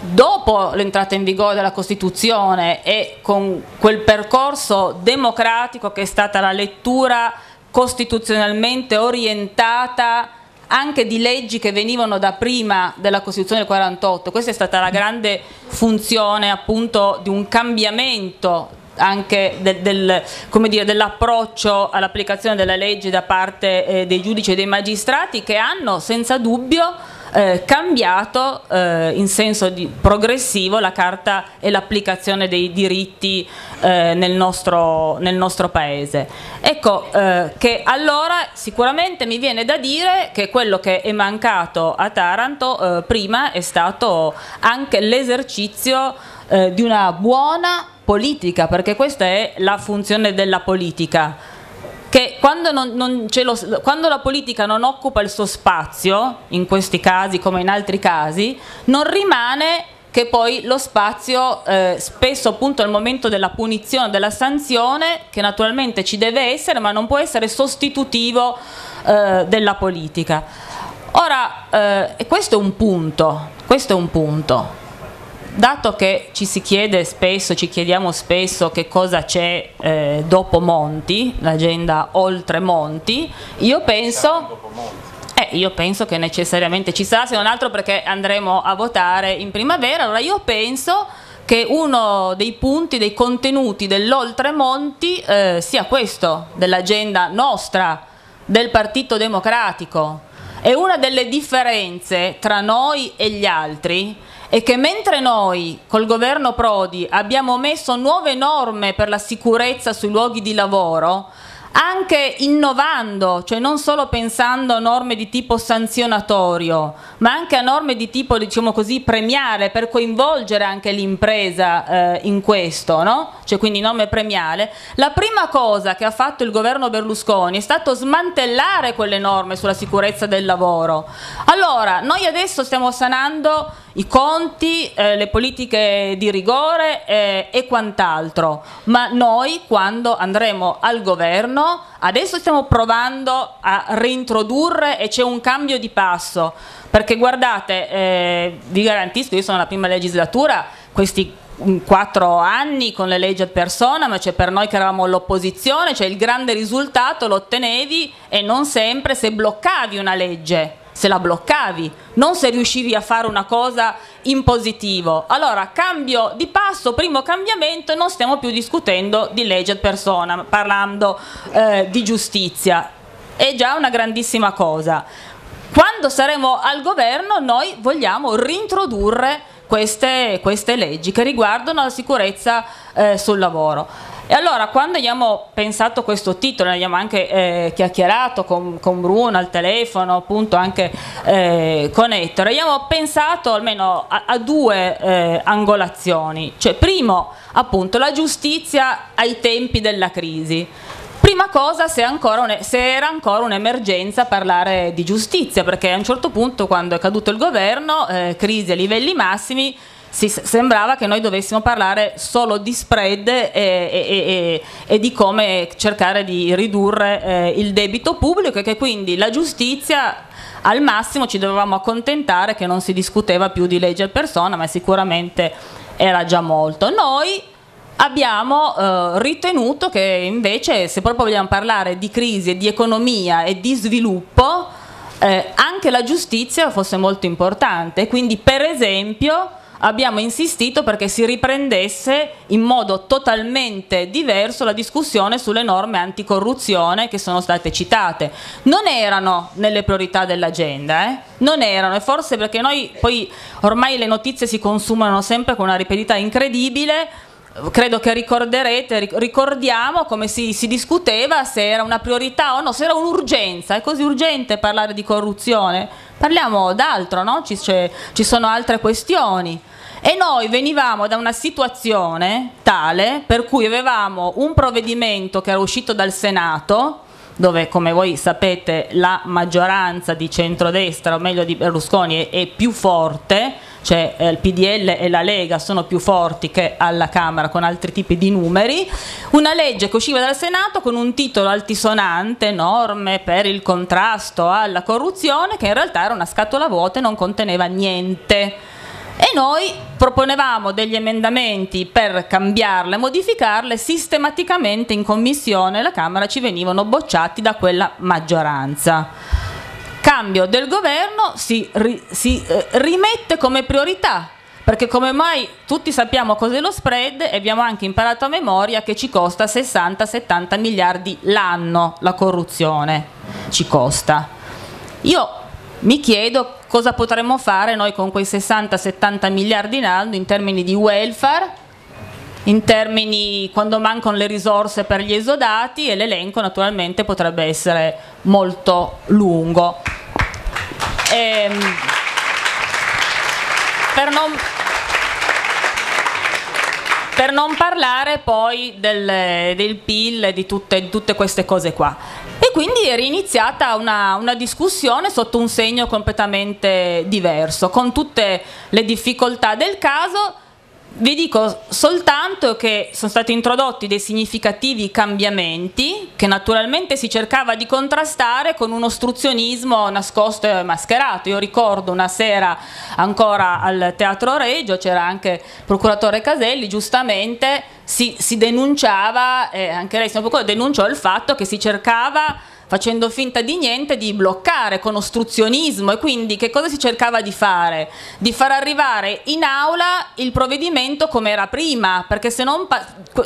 dopo l'entrata in vigore della Costituzione e con quel percorso democratico che è stata la lettura costituzionalmente orientata anche di leggi che venivano da prima della Costituzione del 48, questa è stata la grande funzione appunto di un cambiamento anche dell'approccio all'applicazione della legge da parte dei giudici e dei magistrati, che hanno senza dubbio cambiato in senso progressivo la carta e l'applicazione dei diritti nel nostro paese. Ecco che allora sicuramente mi viene da dire che quello che è mancato a Taranto prima è stato anche l'esercizio di una buona politica, perché questa è la funzione della politica, che quando la politica non occupa il suo spazio, in questi casi come in altri casi, non rimane che poi lo spazio spesso appunto al momento della punizione, della sanzione, che naturalmente ci deve essere ma non può essere sostitutivo della politica. Ora questo è un punto. Dato che ci chiediamo spesso che cosa c'è dopo Monti, l'agenda oltre Monti, io penso che necessariamente ci sarà, se non altro perché andremo a votare in primavera. Allora io penso che uno dei punti, dei contenuti dell'oltre Monti sia questo, dell'agenda nostra, del Partito Democratico. E una delle differenze tra noi e gli altri è che mentre noi col governo Prodi abbiamo messo nuove norme per la sicurezza sui luoghi di lavoro, anche innovando, cioè non solo pensando a norme di tipo sanzionatorio, ma anche a norme di tipo, diciamo così, premiale, per coinvolgere anche l'impresa in questo, no? Cioè quindi norme premiale. La prima cosa che ha fatto il governo Berlusconi è stato smantellare quelle norme sulla sicurezza del lavoro. Allora, noi adesso stiamo sanando i conti, le politiche di rigore e quant'altro, ma noi quando andremo al governo adesso stiamo provando a reintrodurre, e c'è un cambio di passo, perché guardate, vi garantisco, io sono alla prima legislatura, questi 4 anni con le leggi ad persona, ma c'è per noi che eravamo all'opposizione, cioè il grande risultato lo ottenevi, e non sempre, se bloccavi una legge, se la bloccavi, non se riuscivi a fare una cosa in positivo. Allora, cambio di passo, primo cambiamento, non stiamo più discutendo di legge ad persona, ma parlando di giustizia. È già una grandissima cosa. Quando saremo al governo noi vogliamo reintrodurre queste leggi che riguardano la sicurezza sul lavoro. E allora quando abbiamo pensato questo titolo, ne abbiamo anche chiacchierato con Bruno al telefono, appunto anche con Ettore, abbiamo pensato almeno a due angolazioni, cioè primo appunto la giustizia ai tempi della crisi. Prima cosa, se era ancora un'emergenza parlare di giustizia, perché a un certo punto quando è caduto il governo, crisi a livelli massimi, sembrava che noi dovessimo parlare solo di spread e di come cercare di ridurre il debito pubblico, e che quindi la giustizia al massimo ci dovevamo accontentare, che non si discuteva più di legge ad persona, ma sicuramente era già molto. Noi abbiamo ritenuto che invece, se proprio vogliamo parlare di crisi e di economia e di sviluppo, anche la giustizia fosse molto importante, quindi per esempio abbiamo insistito perché si riprendesse in modo totalmente diverso la discussione sulle norme anticorruzione che sono state citate. Non erano nelle priorità dell'agenda, non erano, e forse perché noi poi ormai le notizie si consumano sempre con una rapidità incredibile. Credo che ricordiamo come si discuteva se era una priorità o no, se era un'urgenza. È così urgente parlare di corruzione? Parliamo d'altro, no? Ci sono altre questioni. E noi venivamo da una situazione tale per cui avevamo un provvedimento che era uscito dal Senato, dove, come voi sapete, la maggioranza di centrodestra, o meglio di Berlusconi, è più forte, cioè il PDL e la Lega sono più forti che alla Camera con altri tipi di numeri. Una legge che usciva dal Senato con un titolo altisonante, norme per il contrasto alla corruzione, che in realtà era una scatola vuota e non conteneva niente. E noi proponevamo degli emendamenti per cambiarle, modificarle sistematicamente in commissione, la Camera ci venivano bocciati da quella maggioranza. Cambio del governo, si rimette come priorità, perché come mai tutti sappiamo cos'è lo spread e abbiamo anche imparato a memoria che ci costa 60-70 miliardi l'anno la corruzione, ci costa. Io mi chiedo cosa potremmo fare noi con quei 60-70 miliardi in anno in termini di welfare, in termini quando mancano le risorse per gli esodati, e l'elenco naturalmente potrebbe essere molto lungo. Per non parlare poi del PIL e di tutte queste cose qua. E quindi era iniziata una discussione sotto un segno completamente diverso, con tutte le difficoltà del caso. Vi dico soltanto che sono stati introdotti dei significativi cambiamenti che naturalmente si cercava di contrastare con un ostruzionismo nascosto e mascherato. Io ricordo una sera ancora al Teatro Regio, c'era anche il procuratore Caselli, giustamente si denunciava, anche lei denunciò il fatto che si cercava, facendo finta di niente, di bloccare con ostruzionismo. E quindi che cosa si cercava di fare? Di far arrivare in aula il provvedimento come era prima, perché se non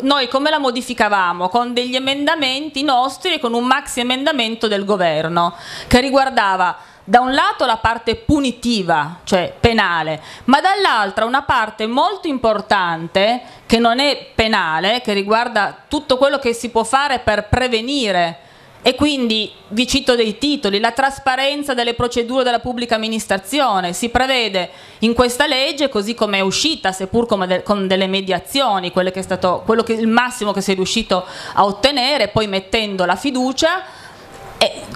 noi come la modificavamo? Con degli emendamenti nostri e con un maxi emendamento del governo che riguardava da un lato la parte punitiva, cioè penale, ma dall'altra una parte molto importante che non è penale, che riguarda tutto quello che si può fare per prevenire. E quindi vi cito dei titoli: la trasparenza delle procedure della pubblica amministrazione. Si prevede in questa legge, così come è uscita, seppur con delle mediazioni, quello che è stato il massimo che si è riuscito a ottenere, poi mettendo la fiducia,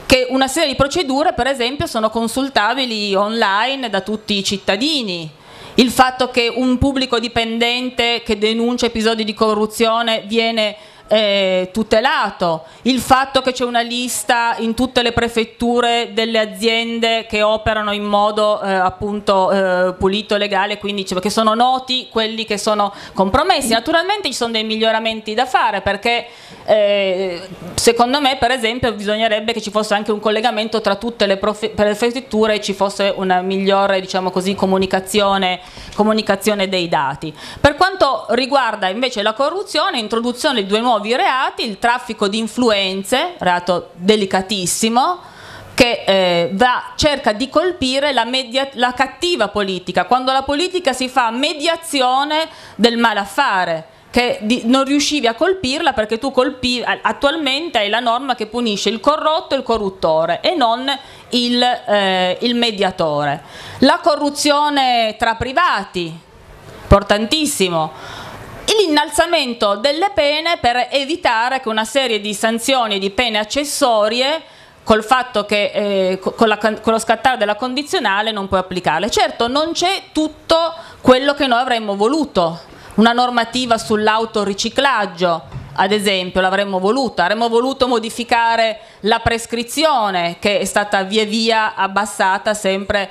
che una serie di procedure, per esempio, sono consultabili online da tutti i cittadini. Il fatto che un pubblico dipendente che denuncia episodi di corruzione viene tutelato, il fatto che c'è una lista in tutte le prefetture delle aziende che operano in modo appunto pulito, legale, quindi perché sono noti quelli che sono compromessi. Naturalmente ci sono dei miglioramenti da fare, perché secondo me, per esempio, bisognerebbe che ci fosse anche un collegamento tra tutte le prefetture e ci fosse una migliore, diciamo così, comunicazione dei dati. Per quanto riguarda invece la corruzione, introduzione di due nuovi reati: il traffico di influenze, reato delicatissimo, che cerca di colpire la cattiva politica, quando la politica si fa mediazione del malaffare, che non riuscivi a colpirla perché tu colpivi. Attualmente è la norma che punisce il corrotto e il corruttore e non il mediatore. La corruzione tra privati, importantissimo. L'innalzamento delle pene per evitare che una serie di sanzioni e di pene accessorie, col fatto che con lo scattare della condizionale non puoi applicarle. Certo, non c'è tutto quello che noi avremmo voluto, una normativa sull'autoriciclaggio, ad esempio, l'avremmo voluta, avremmo voluto modificare la prescrizione, che è stata via via abbassata sempre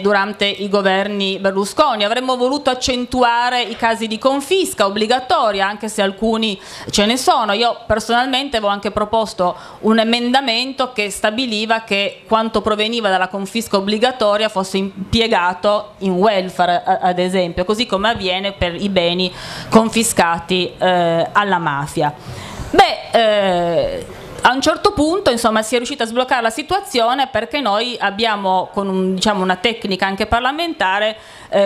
durante i governi Berlusconi, avremmo voluto accentuare i casi di confisca obbligatoria, anche se alcuni ce ne sono. Io personalmente avevo anche proposto un emendamento che stabiliva che quanto proveniva dalla confisca obbligatoria fosse impiegato in welfare, ad esempio, così come avviene per i beni confiscati alla mafia. A un certo punto, insomma, si è riuscita a sbloccare la situazione, perché noi abbiamo, con una tecnica anche parlamentare,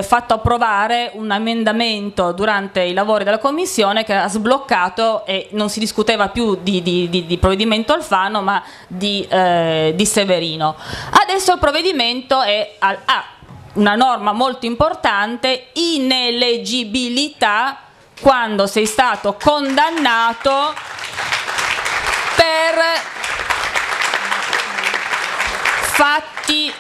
fatto approvare un emendamento durante i lavori della Commissione che ha sbloccato, e non si discuteva più di provvedimento Alfano, ma di Severino. Adesso il provvedimento è una norma molto importante: ineleggibilità quando sei stato condannato per fatti,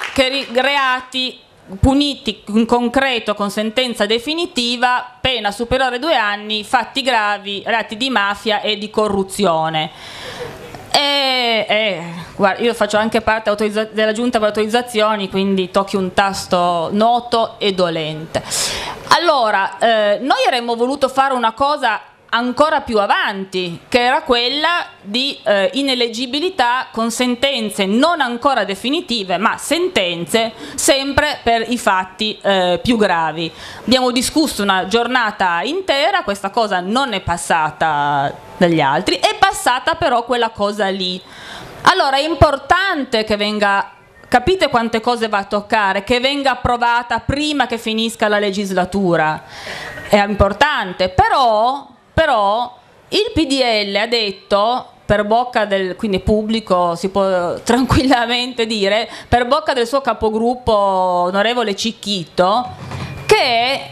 reati puniti in concreto con sentenza definitiva, pena superiore a 2 anni, fatti gravi, reati di mafia e di corruzione. Guarda, io faccio anche parte della Giunta per le autorizzazioni, quindi tocchi un tasto noto e dolente. Allora, noi avremmo voluto fare una cosa ancora più avanti, che era quella di ineleggibilità con sentenze non ancora definitive, ma sentenze sempre per i fatti più gravi. Abbiamo discusso una giornata intera, questa cosa non è passata dagli altri, è passata però quella cosa lì. Allora è importante che venga, capite quante cose va a toccare, che venga approvata prima che finisca la legislatura, è importante, però il PDL ha detto, per bocca del, quindi pubblico si può tranquillamente dire, per bocca del suo capogruppo onorevole Cicchito, che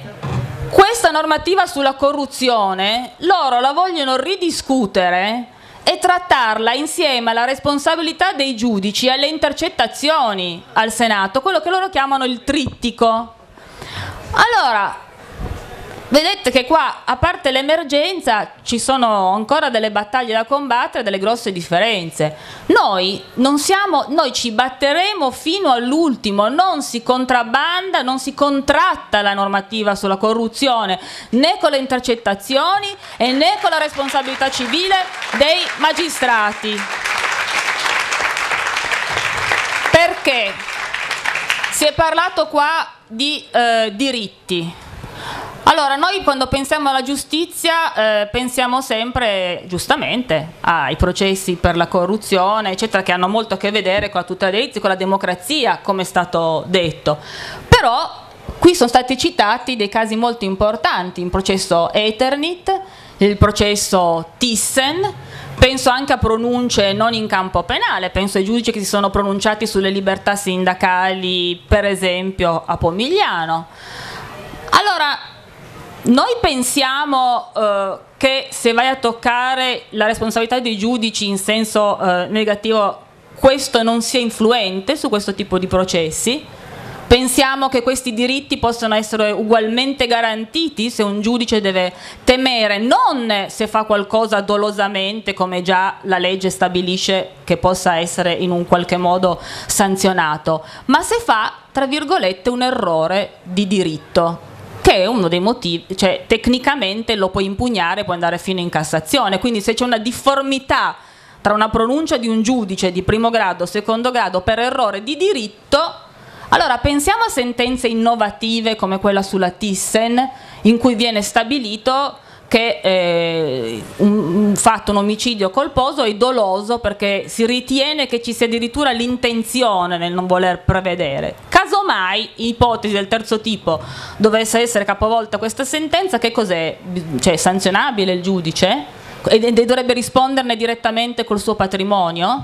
questa normativa sulla corruzione loro la vogliono ridiscutere e trattarla insieme alla responsabilità dei giudici e alle intercettazioni al Senato, quello che loro chiamano il trittico. Allora, vedete che qua, a parte l'emergenza, ci sono ancora delle battaglie da combattere, delle grosse differenze. Noi ci batteremo fino all'ultimo, non si contrabbanda, non si contratta la normativa sulla corruzione, né con le intercettazioni e né con la responsabilità civile dei magistrati. Perché si è parlato qua di diritti. Allora, noi quando pensiamo alla giustizia pensiamo sempre, giustamente, ai processi per la corruzione, eccetera, che hanno molto a che vedere con la tutela dei diritti, con la democrazia, come è stato detto. Però qui sono stati citati dei casi molto importanti, il processo Eternit, il processo Thyssen, penso anche a pronunce non in campo penale, penso ai giudici che si sono pronunciati sulle libertà sindacali, per esempio a Pomigliano. Allora, noi pensiamo che se vai a toccare la responsabilità dei giudici in senso negativo, questo non sia influente su questo tipo di processi? Pensiamo che questi diritti possano essere ugualmente garantiti se un giudice deve temere, non se fa qualcosa dolosamente come già la legge stabilisce che possa essere in un qualche modo sanzionato, ma se fa, tra virgolette, un errore di diritto, che è uno dei motivi, cioè tecnicamente lo puoi impugnare, puoi andare fino in Cassazione, quindi se c'è una difformità tra una pronuncia di un giudice di primo grado, secondo grado per errore di diritto. Allora pensiamo a sentenze innovative come quella sulla Thyssen, in cui viene stabilito che un omicidio colposo è doloso perché si ritiene che ci sia addirittura l'intenzione nel non voler prevedere. Casomai, ipotesi del terzo tipo, dovesse essere capovolta questa sentenza, che cos'è? Cioè, sanzionabile il giudice? E dovrebbe risponderne direttamente col suo patrimonio?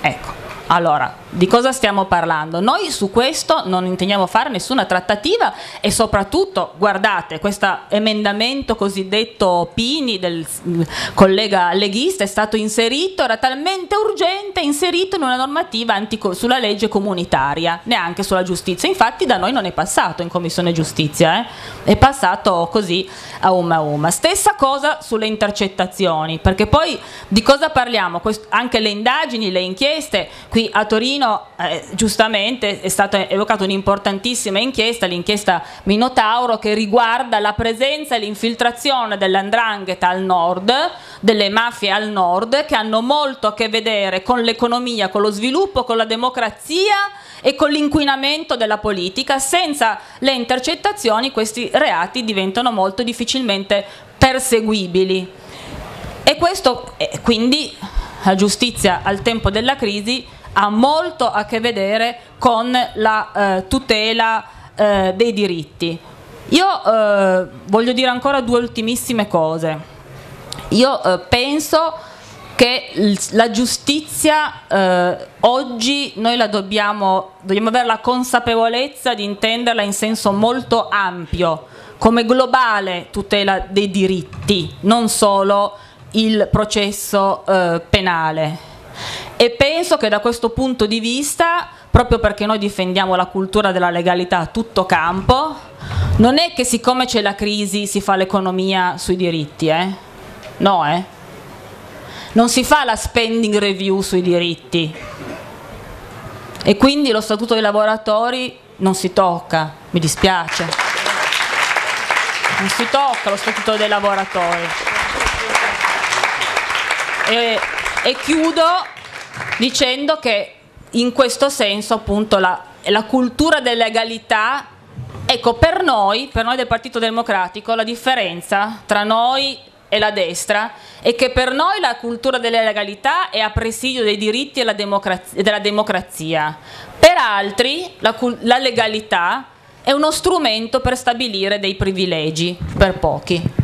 Ecco. Allora, di cosa stiamo parlando? Noi su questo non intendiamo fare nessuna trattativa e soprattutto, guardate, questo emendamento cosiddetto Pini del collega leghista è stato inserito, era talmente urgente, inserito in una normativa sulla legge comunitaria, neanche sulla giustizia. Infatti da noi non è passato in Commissione Giustizia, è passato così a uma. Stessa cosa sulle intercettazioni, perché poi di cosa parliamo? Anche le indagini, le inchieste. Qui a Torino giustamente è stata evocata un'importantissima inchiesta, l'inchiesta Minotauro, che riguarda la presenza e l'infiltrazione dell''ndrangheta al nord, delle mafie al nord, che hanno molto a che vedere con l'economia, con lo sviluppo, con la democrazia e con l'inquinamento della politica. Senza le intercettazioni questi reati diventano molto difficilmente perseguibili. E questo quindi la giustizia al tempo della crisi ha molto a che vedere con la tutela dei diritti. Io voglio dire ancora due ultimissime cose. Io penso che la giustizia oggi noi la dobbiamo avere la consapevolezza di intenderla in senso molto ampio, come globale tutela dei diritti, non solo il processo penale. E penso che da questo punto di vista, proprio perché noi difendiamo la cultura della legalità a tutto campo, non è che siccome c'è la crisi si fa l'economia sui diritti, no, non si fa la spending review sui diritti e quindi lo statuto dei lavoratori non si tocca, mi dispiace, non si tocca lo statuto dei lavoratori. E chiudo dicendo che in questo senso appunto la cultura della legalità, ecco, per noi del Partito Democratico la differenza tra noi e la destra è che per noi la cultura della legalità è a presidio dei diritti e della democrazia, per altri la legalità è uno strumento per stabilire dei privilegi per pochi.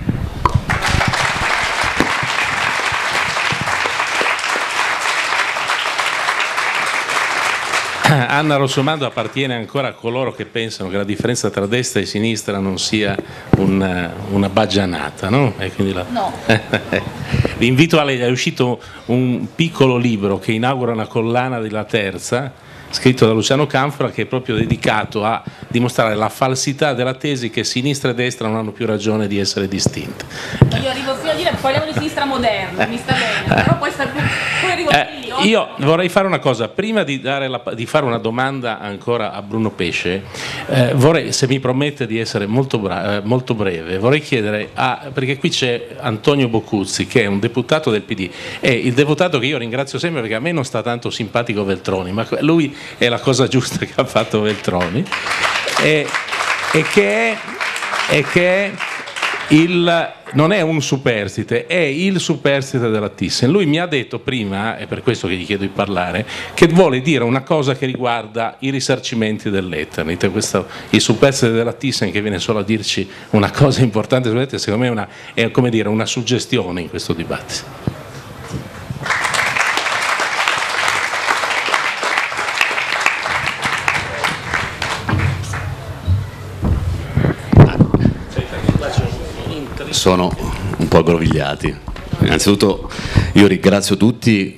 Anna Rossomando appartiene ancora a coloro che pensano che la differenza tra destra e sinistra non sia una baggianata, no? E quindi no. Vi invito a leggere, è uscito un piccolo libro che inaugura una collana della terza, scritto da Luciano Canfora, che è proprio dedicato a dimostrare la falsità della tesi che sinistra e destra non hanno più ragione di essere distinte. Io arrivo fino a dire parliamo di sinistra moderna, mi sta bene, però poi arrivo fino lì. Io vorrei fare una cosa, prima di fare una domanda ancora a Bruno Pesce, vorrei, se mi promette di essere molto breve, vorrei chiedere, perché qui c'è Antonio Boccuzzi, che è un deputato del PD, è il deputato che io ringrazio sempre perché a me non sta tanto simpatico Veltroni, ma lui è la cosa giusta che ha fatto Veltroni e che è e che non è un superstite, è il superstite della Thyssen. Lui mi ha detto prima, è per questo che gli chiedo di parlare, che vuole dire una cosa che riguarda i risarcimenti dell'Eternit. Questo, il superstite della Thyssen che viene solo a dirci una cosa importante, secondo me è una suggestione in questo dibattito. Sono un po' aggrovigliati. Innanzitutto io ringrazio tutti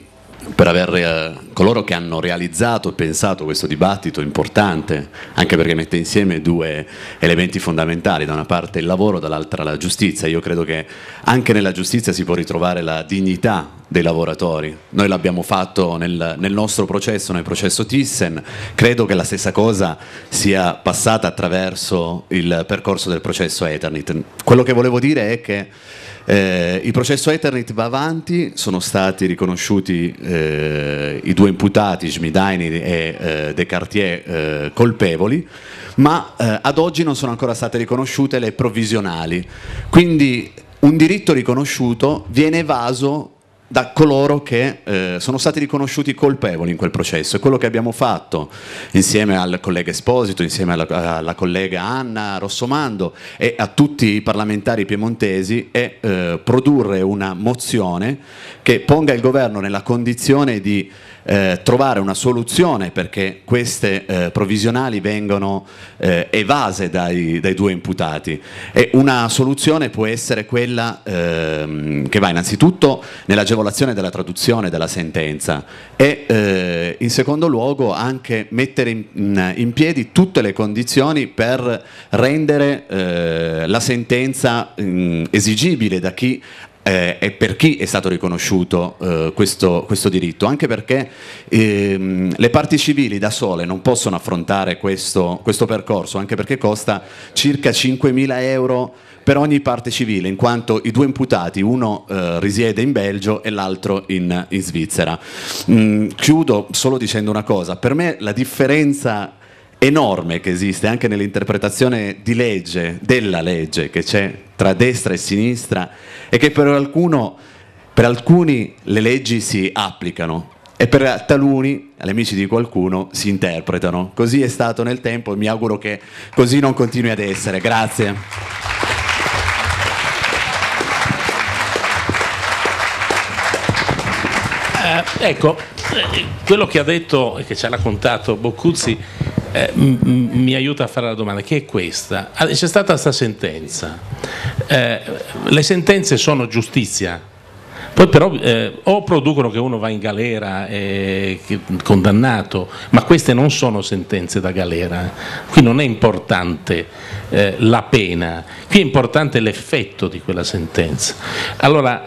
per coloro che hanno realizzato e pensato questo dibattito importante, anche perché mette insieme due elementi fondamentali, da una parte il lavoro, dall'altra la giustizia. Io credo che anche nella giustizia si può ritrovare la dignità dei lavoratori. Noi l'abbiamo fatto nel nostro processo, nel processo Thyssen. Credo che la stessa cosa sia passata attraverso il percorso del processo Eternit. Quello che volevo dire è che il processo Eternit va avanti, sono stati riconosciuti i due imputati, Schmidaini e Descartier, colpevoli, ma ad oggi non sono ancora state riconosciute le provvisionali. Quindi un diritto riconosciuto viene evaso da coloro che sono stati riconosciuti colpevoli in quel processo. E quello che abbiamo fatto insieme al collega Esposito, insieme alla collega Anna Rossomando e a tutti i parlamentari piemontesi è produrre una mozione che ponga il governo nella condizione di trovare una soluzione perché queste provvisionali vengono evase dai due imputati, e una soluzione può essere quella che va innanzitutto nell'agevolazione della traduzione della sentenza e in secondo luogo anche mettere in piedi tutte le condizioni per rendere la sentenza esigibile da chi e per chi è stato riconosciuto questo diritto, anche perché le parti civili da sole non possono affrontare questo percorso, anche perché costa circa 5.000 euro per ogni parte civile, in quanto i due imputati, uno risiede in Belgio e l'altro in Svizzera. Chiudo solo dicendo una cosa: per me la differenza enorme che esiste anche nell'interpretazione della legge che c'è tra destra e sinistra è che per alcuni le leggi si applicano e per taluni, gli amici di qualcuno, si interpretano. Così è stato nel tempo e mi auguro che così non continui ad essere. Grazie. Ecco, quello che ha detto e che ci ha raccontato Boccuzzi mi aiuta a fare la domanda, che è questa. C'è stata questa sentenza, le sentenze sono giustizia, poi però o producono che uno va in galera condannato, ma queste non sono sentenze da galera. Qui non è importante la pena, qui è importante l'effetto di quella sentenza. Allora,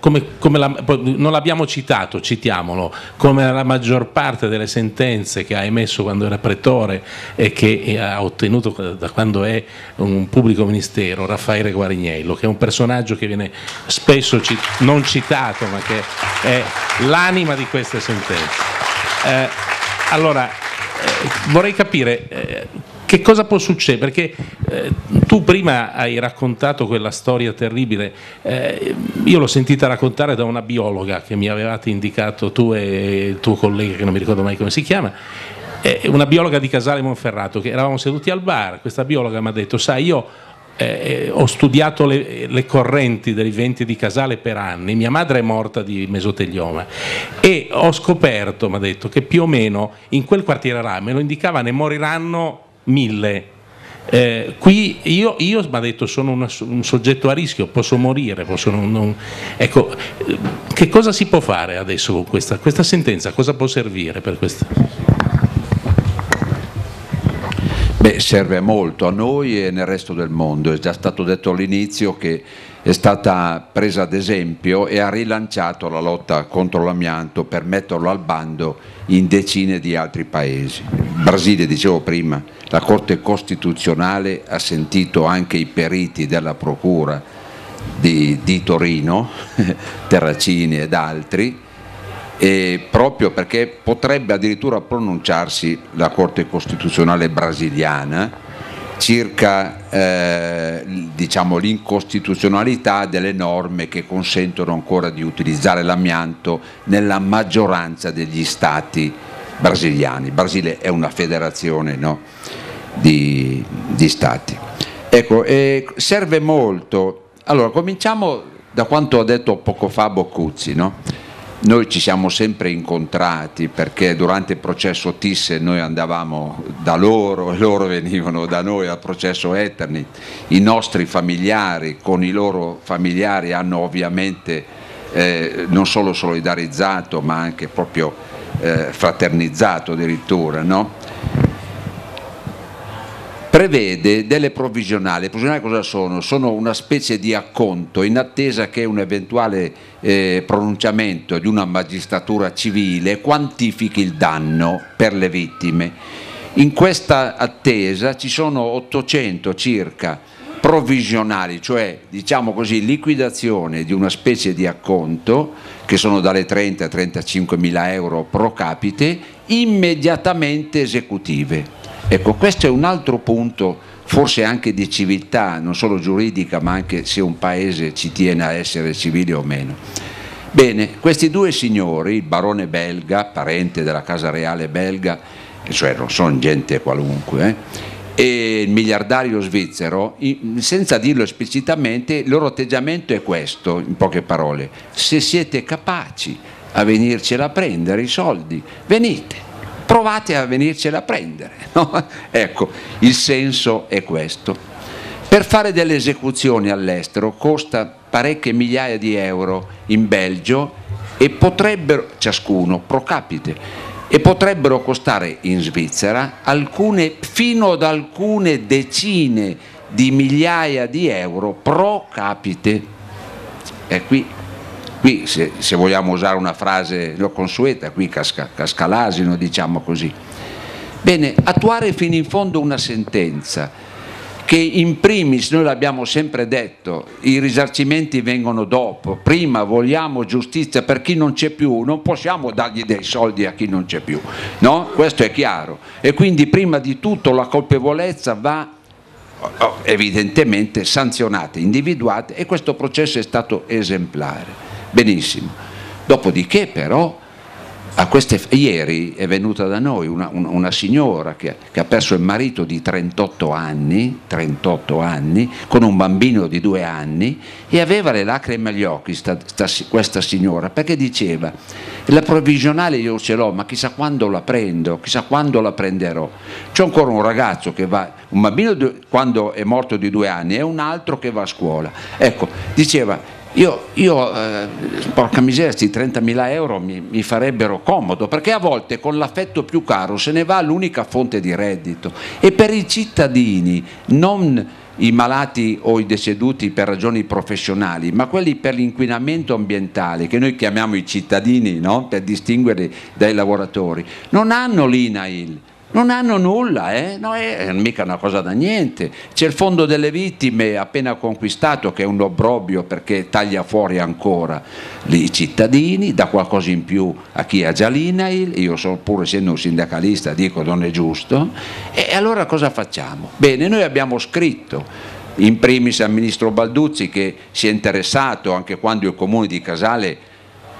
non l'abbiamo citato, citiamolo, come la maggior parte delle sentenze che ha emesso quando era pretore e che ha ottenuto da quando è un pubblico ministero, Raffaele Guariniello, che è un personaggio che viene spesso non citato, ma che è l'anima di queste sentenze. Allora, vorrei capire che cosa può succedere, perché tu prima hai raccontato quella storia terribile. Io l'ho sentita raccontare da una biologa che mi avevate indicato tu e il tuo collega, che non mi ricordo mai come si chiama, una biologa di Casale Monferrato, che eravamo seduti al bar. Questa biologa mi ha detto: sai, io ho studiato le correnti dei venti di Casale per anni, mia madre è morta di mesotelioma e ho scoperto, mi ha detto, che più o meno in quel quartiere là, me lo indicava, ne moriranno 1000. Qui io mi ha detto sono un soggetto a rischio, posso morire, posso non... Ecco, che cosa si può fare adesso con questa sentenza? Cosa può servire per questa? Beh, serve molto a noi e nel resto del mondo. È già stato detto all'inizio che è stata presa ad esempio e ha rilanciato la lotta contro l'amianto per metterlo al bando in decine di altri paesi. Brasile, dicevo prima, la Corte Costituzionale ha sentito anche i periti della Procura di Torino, Terracini ed altri, e proprio perché potrebbe addirittura pronunciarsi la Corte Costituzionale brasiliana circa diciamo, l'incostituzionalità delle norme che consentono ancora di utilizzare l'amianto nella maggioranza degli stati brasiliani. Il Brasile è una federazione, no? di stati. Ecco, serve molto. Allora, cominciamo da quanto ha detto poco fa Boccuzzi, no? Noi ci siamo sempre incontrati perché durante il processo Thyssen noi andavamo da loro e loro venivano da noi al processo Eternit. I nostri familiari con i loro familiari hanno ovviamente non solo solidarizzato ma anche proprio fraternizzato addirittura, no? Prevede delle provvisionali. Le provvisionali cosa sono? Sono una specie di acconto in attesa che un eventuale pronunciamento di una magistratura civile quantifichi il danno per le vittime. In questa attesa ci sono 800 circa provvisionali, cioè diciamo così liquidazione di una specie di acconto che sono dalle 30 a 35 mila euro pro capite, immediatamente esecutive. Ecco, questo è un altro punto, forse anche di civiltà, non solo giuridica, ma anche se un paese ci tiene a essere civile o meno. Bene, questi due signori, il barone belga, parente della Casa Reale belga, cioè non sono gente qualunque, e il miliardario svizzero, senza dirlo esplicitamente, il loro atteggiamento è questo, in poche parole: se siete capaci a venircela a prendere i soldi, venite. Provate a venircela a prendere, no? Ecco, il senso è questo. Per fare delle esecuzioni all'estero costa parecchie migliaia di euro in Belgio e potrebbero, ciascuno pro capite, e potrebbero costare in Svizzera alcune, fino ad alcune decine di migliaia di euro pro capite. E qui, se vogliamo usare una frase consueta, qui casca l'asino, diciamo così. Bene, attuare fino in fondo una sentenza che in primis, noi l'abbiamo sempre detto, i risarcimenti vengono dopo, prima vogliamo giustizia per chi non c'è più, non possiamo dargli dei soldi a chi non c'è più, no? Questo è chiaro. E quindi prima di tutto la colpevolezza va evidentemente sanzionata, individuata, e questo processo è stato esemplare. Benissimo, dopodiché però a queste, ieri è venuta da noi una signora che ha perso il marito di 38 anni, con un bambino di 2 anni, e aveva le lacrime agli occhi questa signora, perché diceva: la provvisionale io ce l'ho, ma chissà quando la prendo, chissà quando la prenderò. C'è ancora un ragazzo che va, un bambino quando è morto di 2 anni e un altro che va a scuola. Ecco, diceva: Io porca miseria, questi 30.000 euro mi farebbero comodo, perché a volte con l'affetto più caro se ne va l'unica fonte di reddito. E per i cittadini, non i malati o i deceduti per ragioni professionali, ma quelli per l'inquinamento ambientale, che noi chiamiamo i cittadini, no? Per distinguerli dai lavoratori, non hanno l'INAIL. Non hanno nulla, no, è mica una cosa da niente. C'è il fondo delle vittime appena conquistato, che è un obbrobio perché taglia fuori ancora i cittadini, dà qualcosa in più a chi ha già l'INAIL. Io, pur essendo un sindacalista, dico non è giusto. E allora cosa facciamo? Bene, noi abbiamo scritto in primis al ministro Balduzzi, che si è interessato anche quando il comune di Casale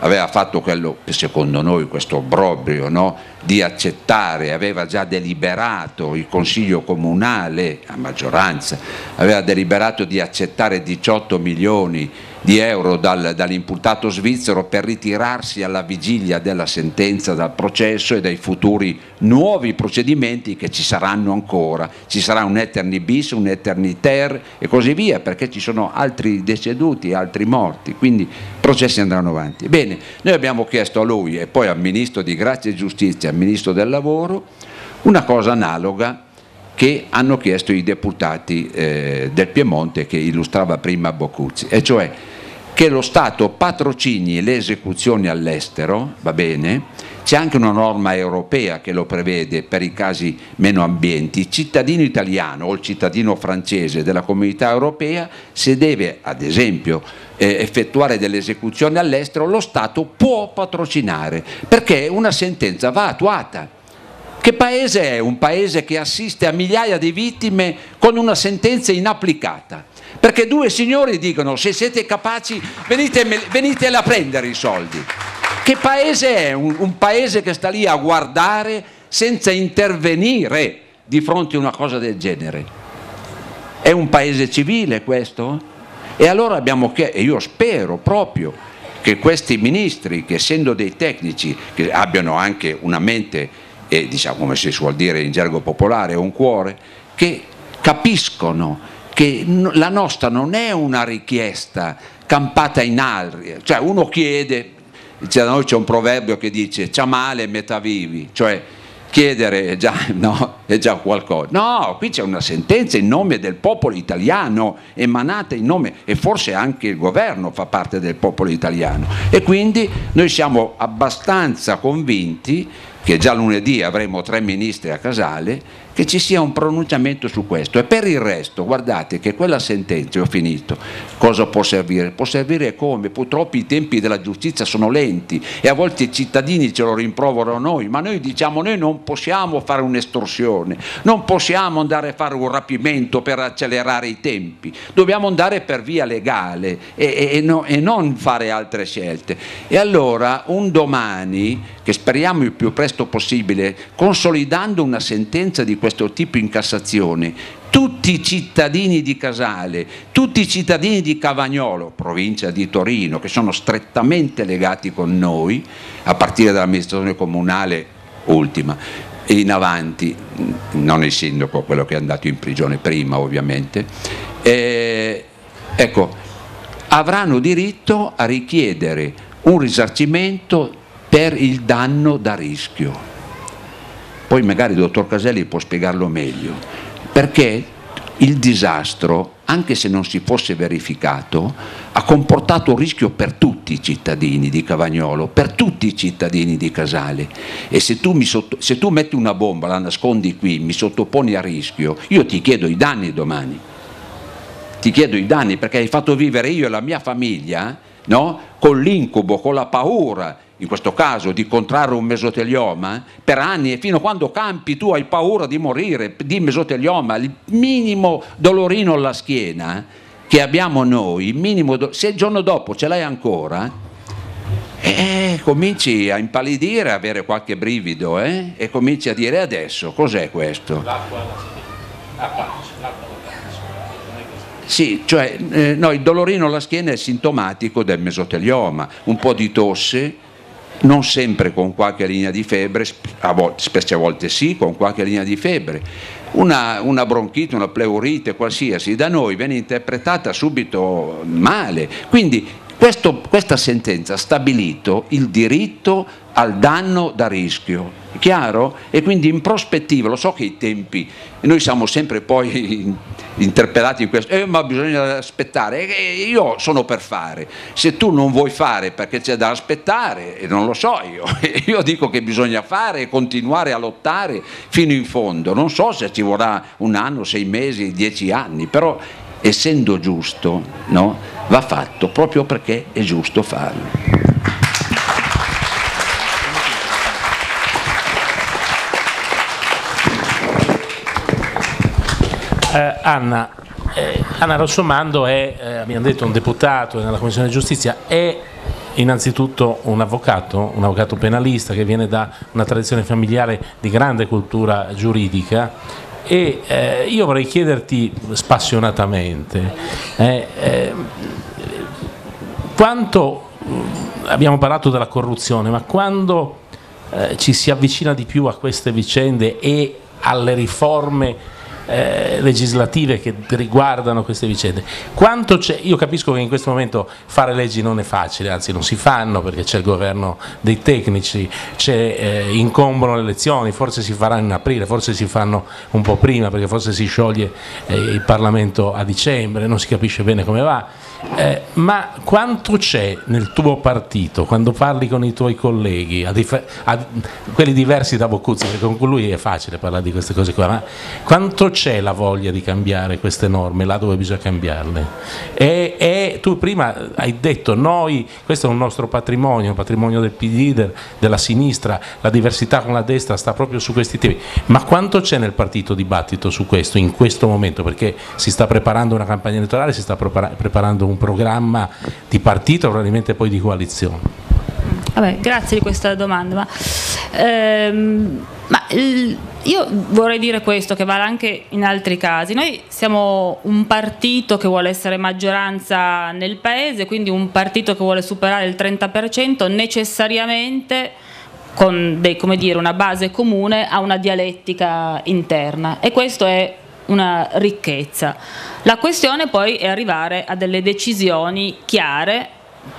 aveva fatto quello, secondo noi, questo obbrobrio, no? Di accettare, aveva già deliberato, il Consiglio Comunale, a maggioranza, aveva deliberato di accettare 18 milioni di euro dall'imputato svizzero per ritirarsi alla vigilia della sentenza dal processo e dai futuri nuovi procedimenti che ci saranno ancora. Ci sarà un Eternit bis, un Eternit ter e così via, perché ci sono altri deceduti, altri morti, quindi i processi andranno avanti. Bene, noi abbiamo chiesto a lui e poi al Ministro di Grazia e Giustizia, al Ministro del Lavoro, una cosa analoga che hanno chiesto i deputati del Piemonte, che illustrava prima Boccuzzi, e cioè che lo Stato patrocini le esecuzioni all'estero, va bene? C'è anche una norma europea che lo prevede per i casi meno ambienti. Il cittadino italiano o il cittadino francese della Comunità Europea, se deve ad esempio effettuare delle esecuzioni all'estero, lo Stato può patrocinare, perché una sentenza va attuata. Che paese è? Un paese che assiste a migliaia di vittime con una sentenza inapplicata. Perché due signori dicono: se siete capaci venitela a prendere i soldi. Che paese è? Un paese che sta lì a guardare senza intervenire di fronte a una cosa del genere. È un paese civile questo? E allora abbiamo chiesto, e io spero proprio che questi ministri, che essendo dei tecnici, che abbiano anche una mente e, diciamo, come si suol dire in gergo popolare, un cuore, che capiscono che la nostra non è una richiesta campata in aria, cioè uno chiede, cioè da noi c'è un proverbio che dice "c'ha male metà vivi", cioè chiedere è già, no, è già qualcosa. No, qui c'è una sentenza in nome del popolo italiano, emanata in nome, e forse anche il governo fa parte del popolo italiano, e quindi noi siamo abbastanza convinti che già lunedì avremo 3 ministri a Casale, che ci sia un pronunciamento su questo. E per il resto, guardate che quella sentenza, ho finito, cosa può servire? Può servire come? Purtroppo i tempi della giustizia sono lenti e a volte i cittadini ce lo rimproverano noi, ma noi diciamo: noi non possiamo fare un'estorsione, non possiamo andare a fare un rapimento per accelerare i tempi, dobbiamo andare per via legale e non fare altre scelte. E allora un domani, che speriamo il più presto possibile, consolidando una sentenza di questo tipo in Cassazione, tutti i cittadini di Casale, tutti i cittadini di Cavagnolo, provincia di Torino, che sono strettamente legati con noi, a partire dall'amministrazione comunale ultima e in avanti, non il sindaco, quello che è andato in prigione prima ovviamente, ecco, avranno diritto a richiedere un risarcimento per il danno da rischio. Poi magari il dottor Caselli può spiegarlo meglio, perché il disastro, anche se non si fosse verificato, ha comportato un rischio per tutti i cittadini di Cavagnolo, per tutti i cittadini di Casale. E se tu metti una bomba, la nascondi qui, mi sottoponi a rischio, io ti chiedo i danni domani. Ti chiedo i danni perché hai fatto vivere io e la mia famiglia, no? Con l'incubo, con la paura, in questo caso, di contrarre un mesotelioma per anni, e fino a quando campi tu hai paura di morire di mesotelioma. Il minimo dolorino alla schiena che abbiamo noi, se il giorno dopo ce l'hai ancora, cominci a impallidire, a avere qualche brivido, e cominci a dire: adesso cos'è questo? L'acqua. Sì, cioè no, il dolorino alla schiena è sintomatico del mesotelioma, un po' di tosse, non sempre, con qualche linea di febbre, specie a volte sì, con qualche linea di febbre, una bronchite, una pleurite qualsiasi, da noi viene interpretata subito male. Quindi questa sentenza ha stabilito il diritto al danno da rischio, chiaro? E quindi in prospettiva, lo so che i tempi, noi siamo sempre poi interpellati in questo, ma bisogna aspettare, io sono per fare, se tu non vuoi fare perché c'è da aspettare, e non lo so, io dico che bisogna fare e continuare a lottare fino in fondo. Non so se ci vorrà un anno, 6 mesi, 10 anni, però essendo giusto, no, va fatto, proprio perché è giusto farlo. Anna Rossomando è, abbiamo detto, un deputato nella Commissione Giustizia, è innanzitutto un avvocato penalista che viene da una tradizione familiare di grande cultura giuridica, e io vorrei chiederti spassionatamente quanto, abbiamo parlato della corruzione, ma quando ci si avvicina di più a queste vicende e alle riforme legislative che riguardano queste vicende, quanto c'è? Io capisco che in questo momento fare leggi non è facile, anzi non si fanno, perché c'è il governo dei tecnici, incombono le elezioni, forse si faranno in aprile, forse si fanno un po' prima, perché forse si scioglie il Parlamento a dicembre, non si capisce bene come va, ma quanto c'è nel tuo partito, quando parli con i tuoi colleghi, quelli diversi da Boccuzzi, perché con lui è facile parlare di queste cose qua, ma quanto c'è la voglia di cambiare queste norme là dove bisogna cambiarle. E tu prima hai detto, noi, questo è un nostro patrimonio, un patrimonio del PD, della sinistra, la diversità con la destra sta proprio su questi temi, ma quanto c'è nel partito dibattito su questo in questo momento? Perché si sta preparando una campagna elettorale, si sta preparando un programma di partito, probabilmente poi di coalizione. Vabbè, grazie di questa domanda, io vorrei dire questo, che vale anche in altri casi. Noi siamo un partito che vuole essere maggioranza nel paese, quindi un partito che vuole superare il 30% necessariamente con come dire, una base comune a una dialettica interna, e questo è una ricchezza. La questione poi è arrivare a delle decisioni chiare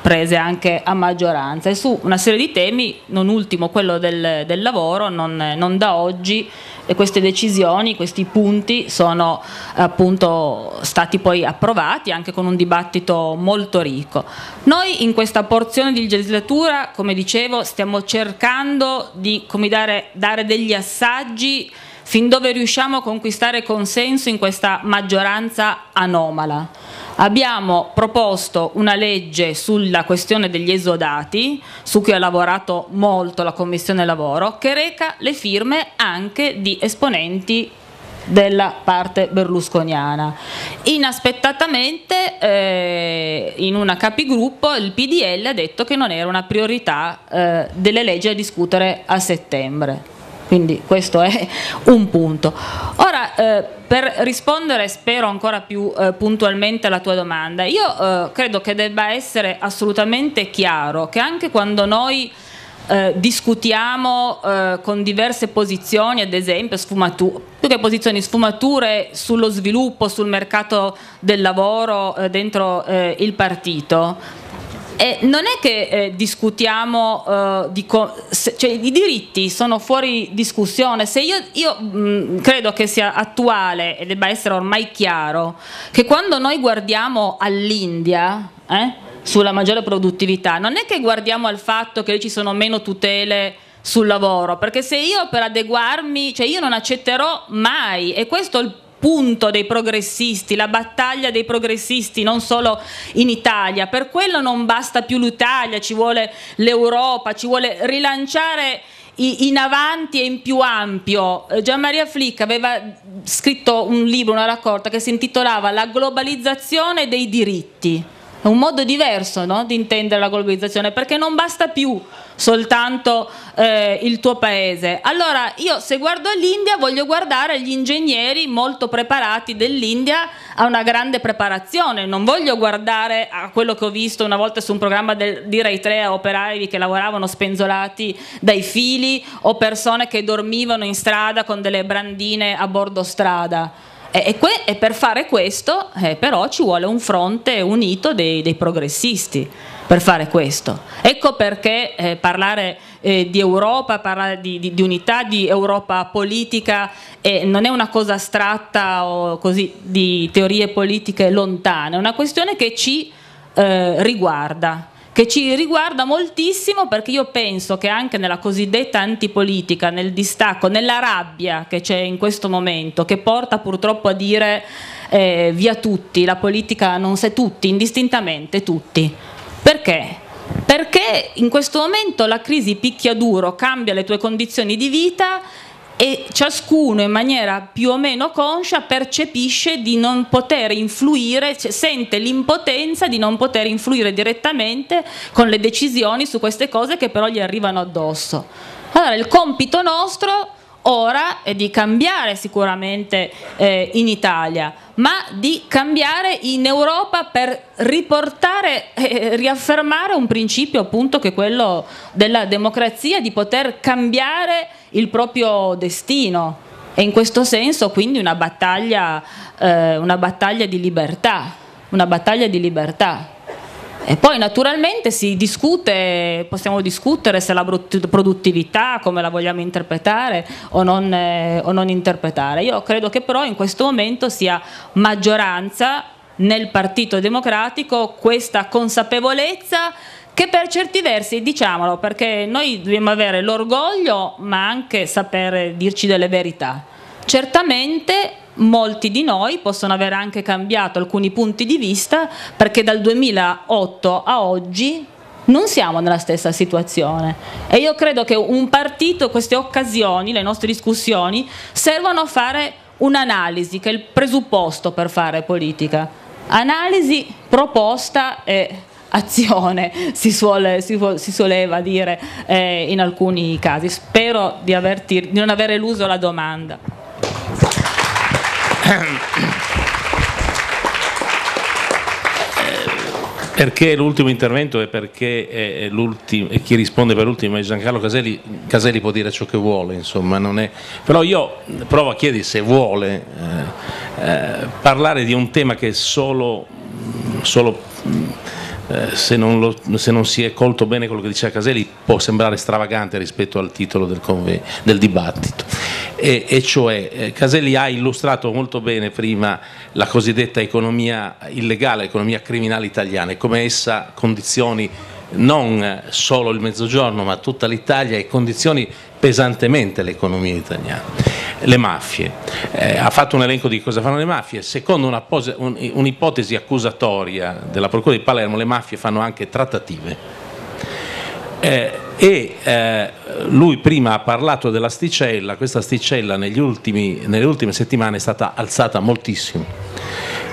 prese anche a maggioranza, e su una serie di temi, non ultimo quello del lavoro, non da oggi, e queste decisioni, questi punti sono appunto stati poi approvati anche con un dibattito molto ricco. Noi in questa porzione di legislatura, come dicevo, stiamo cercando di dare degli assaggi fin dove riusciamo a conquistare consenso in questa maggioranza anomala. Abbiamo proposto una legge sulla questione degli esodati, su cui ha lavorato molto la Commissione Lavoro, che reca le firme anche di esponenti della parte berlusconiana. Inaspettatamente in una capigruppo il PDL ha detto che non era una priorità delle leggi da discutere a settembre. Quindi questo è un punto. Ora, per rispondere, spero ancora più puntualmente alla tua domanda, io credo che debba essere assolutamente chiaro che anche quando noi discutiamo con diverse posizioni, ad esempio più che posizioni, sfumature sullo sviluppo, sul mercato del lavoro dentro il partito, non è che discutiamo cioè, i diritti sono fuori discussione. Se io credo che sia attuale e debba essere ormai chiaro che quando noi guardiamo all'India sulla maggiore produttività, non è che guardiamo al fatto che lì ci sono meno tutele sul lavoro, perché se io per adeguarmi, cioè io non accetterò mai, e questo è il punto dei progressisti, la battaglia dei progressisti non solo in Italia, per quello non basta più l'Italia, ci vuole l'Europa, ci vuole rilanciare in avanti e in più ampio. Gianmaria Flick aveva scritto un libro, una raccolta che si intitolava La globalizzazione dei diritti. È un modo diverso, no? Di intendere la globalizzazione, perché non basta più soltanto il tuo paese. Allora io, se guardo all'India, voglio guardare gli ingegneri molto preparati dell'India, a una grande preparazione, non voglio guardare a quello che ho visto una volta su un programma di Rai 3, operai che lavoravano spenzolati dai fili o persone che dormivano in strada con delle brandine a bordo strada. E per fare questo però ci vuole un fronte unito dei progressisti per fare questo. Ecco perché parlare di Europa, parlare di unità, di Europa politica non è una cosa astratta o così di teorie politiche lontane, è una questione che ci riguarda. Che ci riguarda moltissimo, perché io penso che anche nella cosiddetta antipolitica, nel distacco, nella rabbia che c'è in questo momento, che porta purtroppo a dire via tutti, la politica non se tutti, indistintamente tutti. Perché? Perché in questo momento la crisi picchia duro, cambia le tue condizioni di vita e ciascuno in maniera più o meno conscia percepisce di non poter influire, sente l'impotenza di non poter influire direttamente con le decisioni su queste cose che però gli arrivano addosso. Allora il compito nostro ora è di cambiare sicuramente in Italia, ma di cambiare in Europa per riportare e riaffermare un principio, appunto, che è quello della democrazia, di poter cambiare il proprio destino, e in questo senso quindi una battaglia di libertà, una battaglia di libertà. E poi naturalmente si discute, possiamo discutere se la produttività, come la vogliamo interpretare o non interpretare. Io credo che però in questo momento sia maggioranza nel Partito Democratico questa consapevolezza, che per certi versi, diciamolo, perché noi dobbiamo avere l'orgoglio ma anche sapere dirci delle verità. Certamente molti di noi possono aver anche cambiato alcuni punti di vista, perché dal 2008 a oggi non siamo nella stessa situazione, e io credo che un partito, queste occasioni, le nostre discussioni, servano a fare un'analisi, che è il presupposto per fare politica. Analisi, proposta e azione si soleva dire in alcuni casi. Spero di non aver eluso la domanda. Perché l'ultimo intervento e perché chi risponde per l'ultimo è Giancarlo Caselli. Caselli può dire ciò che vuole, insomma, non è... però io provo a chiedere se vuole parlare di un tema che se non si è colto bene quello che diceva Caselli può sembrare stravagante rispetto al titolo del dibattito, e cioè Caselli ha illustrato molto bene prima la cosiddetta economia illegale, economia criminale italiana, e come essa condizioni non solo il Mezzogiorno ma tutta l'Italia, e condizioni pesantemente l'economia italiana. Le mafie, ha fatto un elenco di cosa fanno le mafie. Secondo un'ipotesi accusatoria della Procura di Palermo, le mafie fanno anche trattative, lui prima ha parlato dell'asticella. Questa asticella nelle ultime settimane è stata alzata moltissimo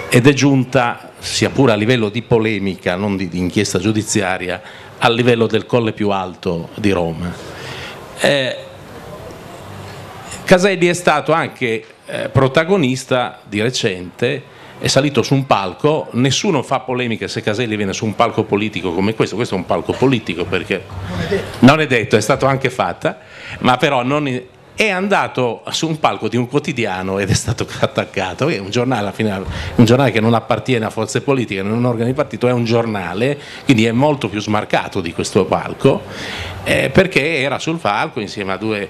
ed è giunta, sia pure a livello di polemica, non di inchiesta giudiziaria, a livello del colle più alto di Roma. Caselli è stato anche protagonista di recente, è salito su un palco. Nessuno fa polemica se Caselli viene su un palco politico come questo è un palco politico, perché non è detto, è stato anche fatta, ma però è andato su un palco di un quotidiano ed è stato attaccato. È un giornale, alla fine, un giornale che non appartiene a forze politiche, non è un organo di partito, è un giornale, quindi è molto più smarcato di questo palco, perché era sul palco insieme a due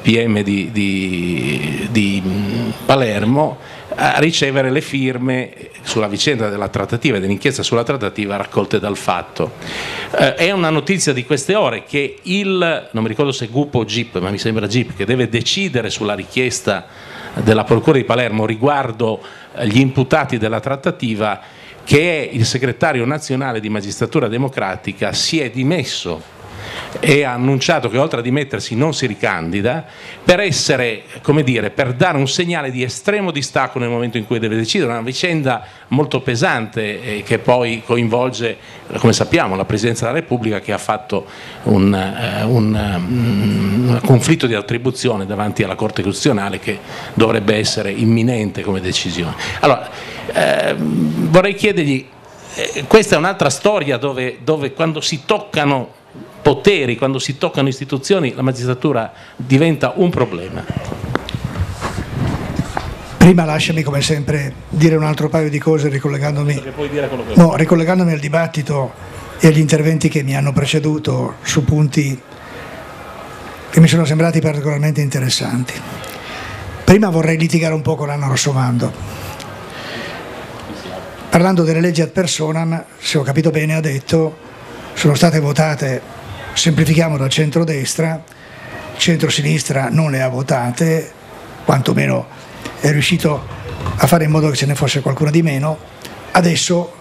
PM di Palermo a ricevere le firme sulla vicenda della trattativa e dell'inchiesta sulla trattativa raccolte dal Fatto. È una notizia di queste ore che non mi ricordo se GUP o GIP, ma mi sembra GIP, che deve decidere sulla richiesta della Procura di Palermo riguardo gli imputati della trattativa, che il segretario nazionale di Magistratura Democratica si è dimesso e ha annunciato che oltre a dimettersi non si ricandida, per essere, come dire, per dare un segnale di estremo distacco nel momento in cui deve decidere una vicenda molto pesante, che poi coinvolge, come sappiamo, la Presidenza della Repubblica, che ha fatto un conflitto di attribuzione davanti alla Corte Costituzionale che dovrebbe essere imminente come decisione. Allora vorrei chiedergli, questa è un'altra storia dove quando si toccano poteri, quando si toccano istituzioni, la magistratura diventa un problema. Prima lasciami, come sempre, dire un altro paio di cose ricollegandomi al dibattito e agli interventi che mi hanno preceduto su punti che mi sono sembrati particolarmente interessanti. Prima vorrei litigare un po' con Anna Rossomando. Parlando delle leggi ad personam, se ho capito bene, ha detto: sono state votate, semplifichiamo, dal centrodestra, centrosinistra non le ha votate, quantomeno è riuscito a fare in modo che ce ne fosse qualcuna di meno. Adesso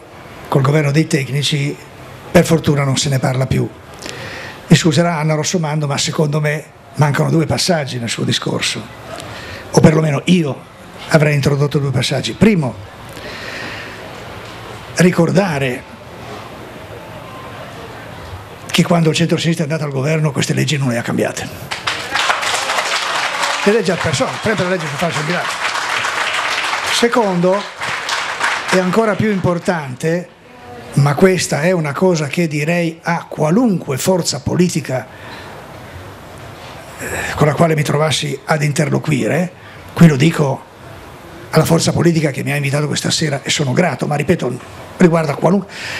col governo dei tecnici per fortuna non se ne parla più. Mi scuserà Anna Rossomando, ma secondo me mancano due passaggi nel suo discorso, o perlomeno io avrei introdotto due passaggi. Primo, ricordare che quando il centro-sinistra è andato al governo queste leggi non le ha cambiate. Le leggi ad personam, sempre la legge sul falso in bilancio. Secondo, è ancora più importante, ma questa è una cosa che direi a qualunque forza politica con la quale mi trovassi ad interloquire, qui lo dico alla forza politica che mi ha invitato questa sera e sono grato, ma ripeto, riguarda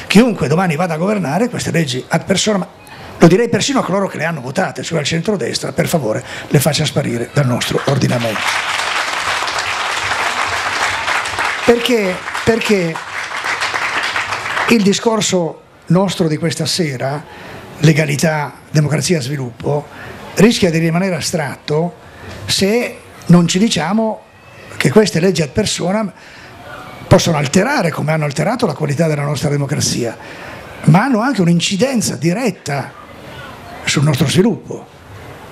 chiunque domani vada a governare, queste leggi ad personam, lo direi persino a coloro che le hanno votate, cioè al centrodestra: per favore, le faccia sparire dal nostro ordinamento. Perché il discorso nostro di questa sera, legalità, democrazia, sviluppo, rischia di rimanere astratto se non ci diciamo che queste leggi ad personam possono alterare, come hanno alterato, la qualità della nostra democrazia, ma hanno anche un'incidenza diretta sul nostro sviluppo.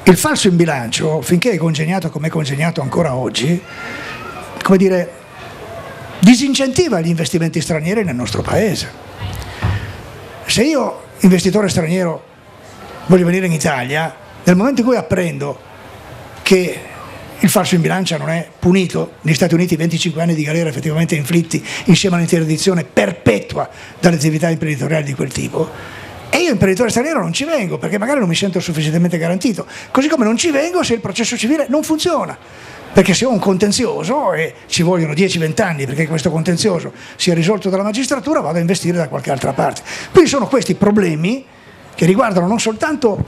Il falso in bilancio, finché è congegnato come è congegnato ancora oggi, come dire, disincentiva gli investimenti stranieri nel nostro paese. Se io, investitore straniero, voglio venire in Italia, nel momento in cui apprendo che il falso in bilancia non è punito, negli Stati Uniti 25 anni di galera effettivamente inflitti insieme all'interdizione perpetua dalle attività imprenditoriali di quel tipo, e io imprenditore straniero non ci vengo perché magari non mi sento sufficientemente garantito, così come non ci vengo se il processo civile non funziona, perché se ho un contenzioso e ci vogliono 10-20 anni perché questo contenzioso sia risolto dalla magistratura, vado a investire da qualche altra parte. Quindi sono questi problemi che riguardano non soltanto,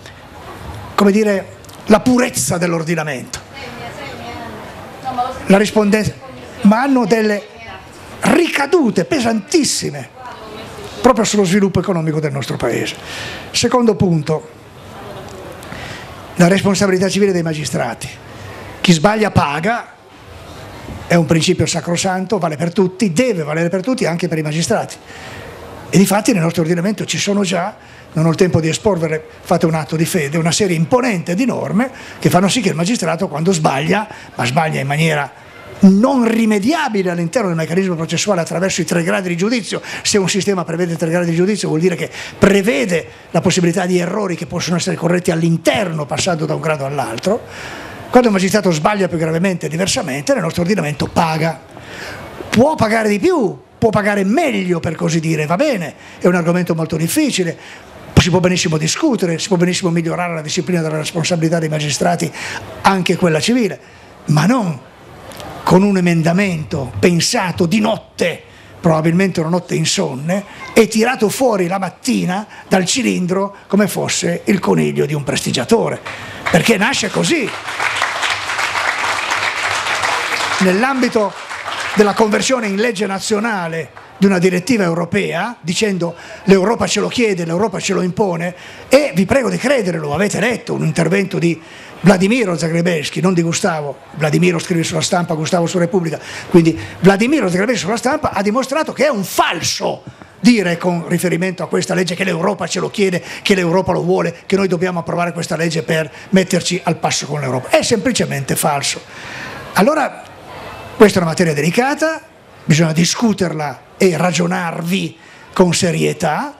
come dire, la purezza dell'ordinamento, la rispondenza, ma hanno delle ricadute pesantissime proprio sullo sviluppo economico del nostro paese. Secondo punto, la responsabilità civile dei magistrati. Chi sbaglia paga, è un principio sacrosanto, vale per tutti, deve valere per tutti, anche per i magistrati. E difatti nel nostro ordinamento ci sono già, non ho il tempo di esporvere, fate un atto di fede, una serie imponente di norme che fanno sì che il magistrato, quando sbaglia, ma sbaglia in maniera non rimediabile all'interno del meccanismo processuale attraverso i 3 gradi di giudizio. Se un sistema prevede 3 gradi di giudizio vuol dire che prevede la possibilità di errori che possono essere corretti all'interno passando da un grado all'altro. Quando un magistrato sbaglia più gravemente e diversamente, nel nostro ordinamento paga. Può pagare di più, può pagare meglio, per così dire, va bene, è un argomento molto difficile, si può benissimo discutere, si può benissimo migliorare la disciplina della responsabilità dei magistrati, anche quella civile, ma non con un emendamento pensato di notte, probabilmente una notte insonne, e tirato fuori la mattina dal cilindro come fosse il coniglio di un prestigiatore, perché nasce così. Nell'ambito della conversione in legge nazionale di una direttiva europea, dicendo l'Europa ce lo chiede, l'Europa ce lo impone, e vi prego di credere, lo avete letto, un intervento di Vladimiro Zagrebelsky, non di Gustavo. Vladimiro scrive sulla Stampa, Gustavo su Repubblica, quindi Vladimiro Zagrebelsky sulla Stampa ha dimostrato che è un falso dire, con riferimento a questa legge, che l'Europa ce lo chiede, che l'Europa lo vuole, che noi dobbiamo approvare questa legge per metterci al passo con l'Europa. È semplicemente falso. Allora, questa è una materia delicata, bisogna discuterla e ragionarvi con serietà,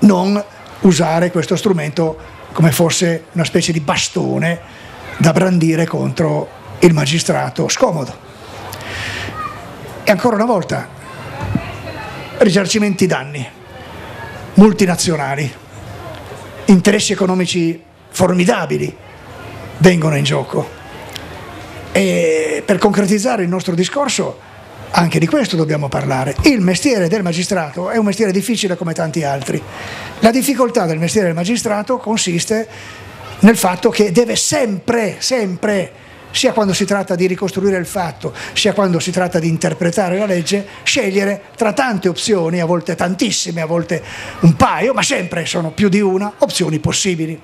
non usare questo strumento come fosse una specie di bastone da brandire contro il magistrato scomodo. E ancora una volta, risarcimenti danni, multinazionali, interessi economici formidabili vengono in gioco. E per concretizzare il nostro discorso, anche di questo dobbiamo parlare. Il mestiere del magistrato è un mestiere difficile come tanti altri. La difficoltà del mestiere del magistrato consiste nel fatto che deve sempre, sempre, sia quando si tratta di ricostruire il fatto, sia quando si tratta di interpretare la legge, scegliere tra tante opzioni, a volte tantissime, a volte un paio, ma sempre sono più di una, opzioni possibili.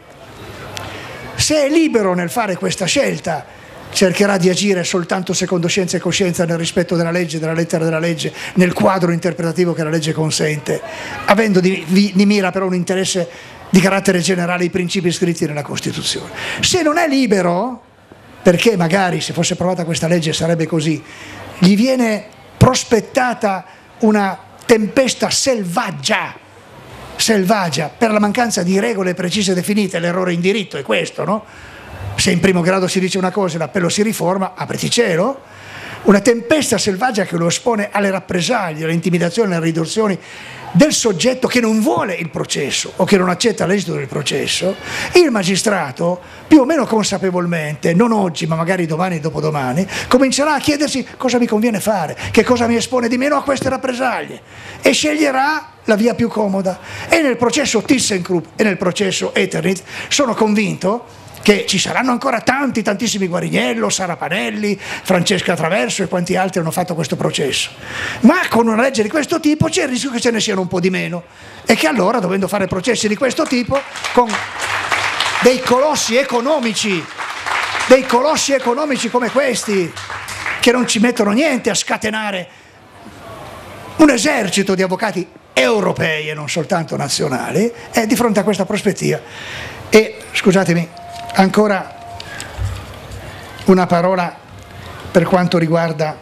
Se è libero nel fare questa scelta, cercherà di agire soltanto secondo scienza e coscienza, nel rispetto della legge, della lettera della legge, nel quadro interpretativo che la legge consente, avendo di mira però un interesse di carattere generale i principi scritti nella Costituzione. Se non è libero, perché magari se fosse approvata questa legge sarebbe così, gli viene prospettata una tempesta selvaggia per la mancanza di regole precise e definite. L'errore in diritto è questo, no? Se in primo grado si dice una cosa e l'appello si riforma, apriti cielo, una tempesta selvaggia che lo espone alle rappresaglie, alle intimidazioni, alle riduzioni del soggetto che non vuole il processo o che non accetta l'esito del processo. Il magistrato, più o meno consapevolmente, non oggi ma magari domani e dopodomani, comincerà a chiedersi cosa mi conviene fare, che cosa mi espone di meno a queste rappresaglie, e sceglierà la via più comoda. E nel processo ThyssenKrupp e nel processo Eternit sono convinto che ci saranno ancora tanti, tantissimi Guariniello, Sara Panelli, Francesca Traverso e quanti altri hanno fatto questo processo. Ma con una legge di questo tipo c'è il rischio che ce ne siano un po' di meno, e che allora, dovendo fare processi di questo tipo, con dei colossi economici come questi, che non ci mettono niente a scatenare un esercito di avvocati europei e non soltanto nazionali, è di fronte a questa prospettiva. E scusatemi, ancora una parola per quanto riguarda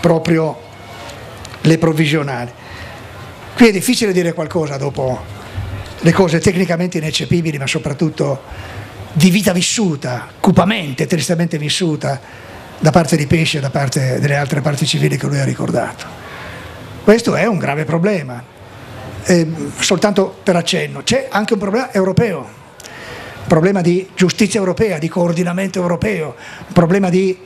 proprio le provvisionali. Qui è difficile dire qualcosa dopo le cose tecnicamente ineccepibili, ma soprattutto di vita vissuta, cupamente, tristemente vissuta da parte di Pesce e da parte delle altre parti civili che lui ha ricordato. Questo è un grave problema, soltanto per accenno. C'è anche un problema europeo, un problema di giustizia europea, di coordinamento europeo, un problema di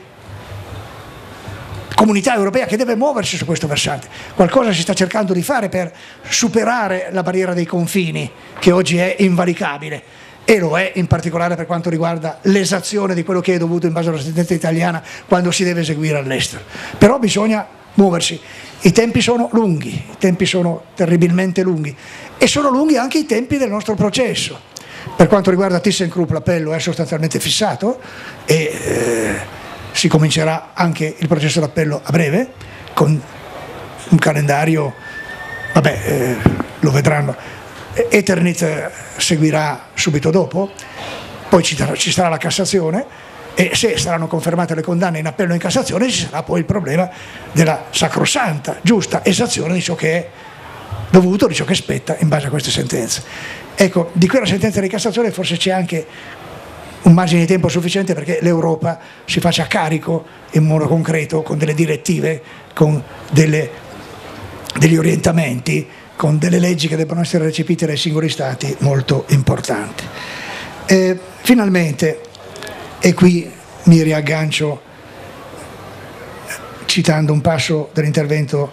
comunità europea che deve muoversi su questo versante. Qualcosa si sta cercando di fare per superare la barriera dei confini, che oggi è invalicabile, e lo è in particolare per quanto riguarda l'esazione di quello che è dovuto in base alla sentenza italiana quando si deve eseguire all'estero. Però bisogna muoversi, i tempi sono lunghi, i tempi sono terribilmente lunghi, e sono lunghi anche i tempi del nostro processo. Per quanto riguarda ThyssenKrupp l'appello è sostanzialmente fissato e si comincerà anche il processo d'appello a breve, con un calendario, vabbè, lo vedranno. Eternit seguirà subito dopo, poi ci sarà la Cassazione, e se saranno confermate le condanne in appello e in Cassazione ci sarà poi il problema della sacrosanta, giusta esazione di ciò che è dovuto, di ciò che spetta in base a queste sentenze. Ecco, di quella sentenza di Cassazione forse c'è anche un margine di tempo sufficiente perché l'Europa si faccia carico in modo concreto, con delle direttive, con degli orientamenti, con delle leggi che debbano essere recepite dai singoli Stati, molto importanti. Finalmente, e qui mi riaggancio citando un passo dell'intervento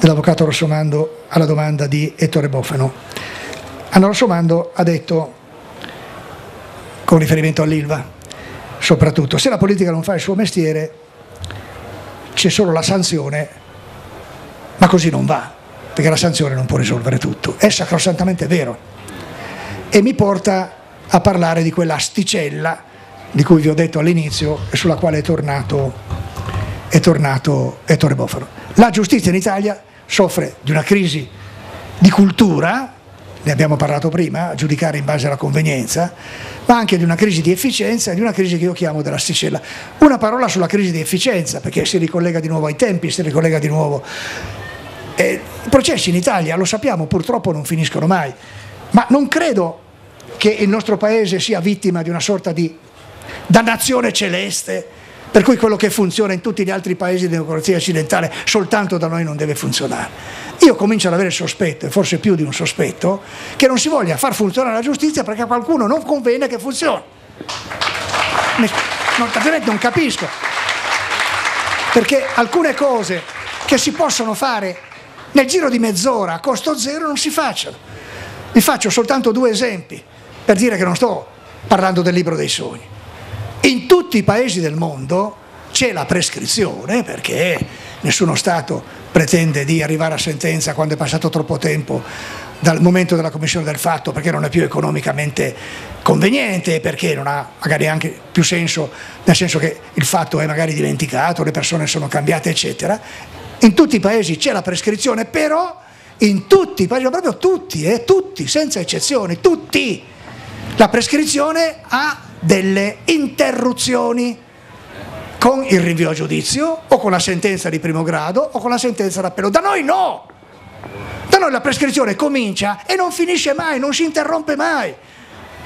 dell'avvocato Rossomando alla domanda di Ettore Boffano. Anna Rossomando ha detto, con riferimento all'ILVA soprattutto, se la politica non fa il suo mestiere c'è solo la sanzione, ma così non va, perché la sanzione non può risolvere tutto. È sacrosantamente vero, e mi porta a parlare di quella asticella di cui vi ho detto all'inizio e sulla quale è tornato Ettore Boffano. La giustizia in Italia soffre di una crisi di cultura, ne abbiamo parlato prima, a giudicare in base alla convenienza, ma anche di una crisi di efficienza e di una crisi che io chiamo dell'asticella. Una parola sulla crisi di efficienza, perché si ricollega di nuovo ai tempi, si ricollega di nuovo. I processi in Italia, lo sappiamo, purtroppo non finiscono mai, ma non credo che il nostro Paese sia vittima di una sorta di dannazione celeste, per cui quello che funziona in tutti gli altri paesi di democrazia occidentale soltanto da noi non deve funzionare. Io comincio ad avere il sospetto, e forse più di un sospetto, che non si voglia far funzionare la giustizia perché a qualcuno non conviene che funzioni. Altrimenti non capisco, perché alcune cose che si possono fare nel giro di mezz'ora a costo zero non si facciano. Vi faccio soltanto due esempi per dire che non sto parlando del libro dei sogni. In tutti i paesi del mondo c'è la prescrizione, perché nessuno Stato pretende di arrivare a sentenza quando è passato troppo tempo dal momento della commissione del fatto, perché non è più economicamente conveniente, perché non ha magari anche più senso, nel senso che il fatto è magari dimenticato, le persone sono cambiate eccetera. In tutti i paesi c'è la prescrizione, però in tutti i paesi, ma proprio tutti, tutti, senza eccezioni, tutti, la prescrizione ha delle interruzioni con il rinvio a giudizio o con la sentenza di primo grado o con la sentenza d'appello. Da noi no, da noi la prescrizione comincia e non finisce mai, non si interrompe mai.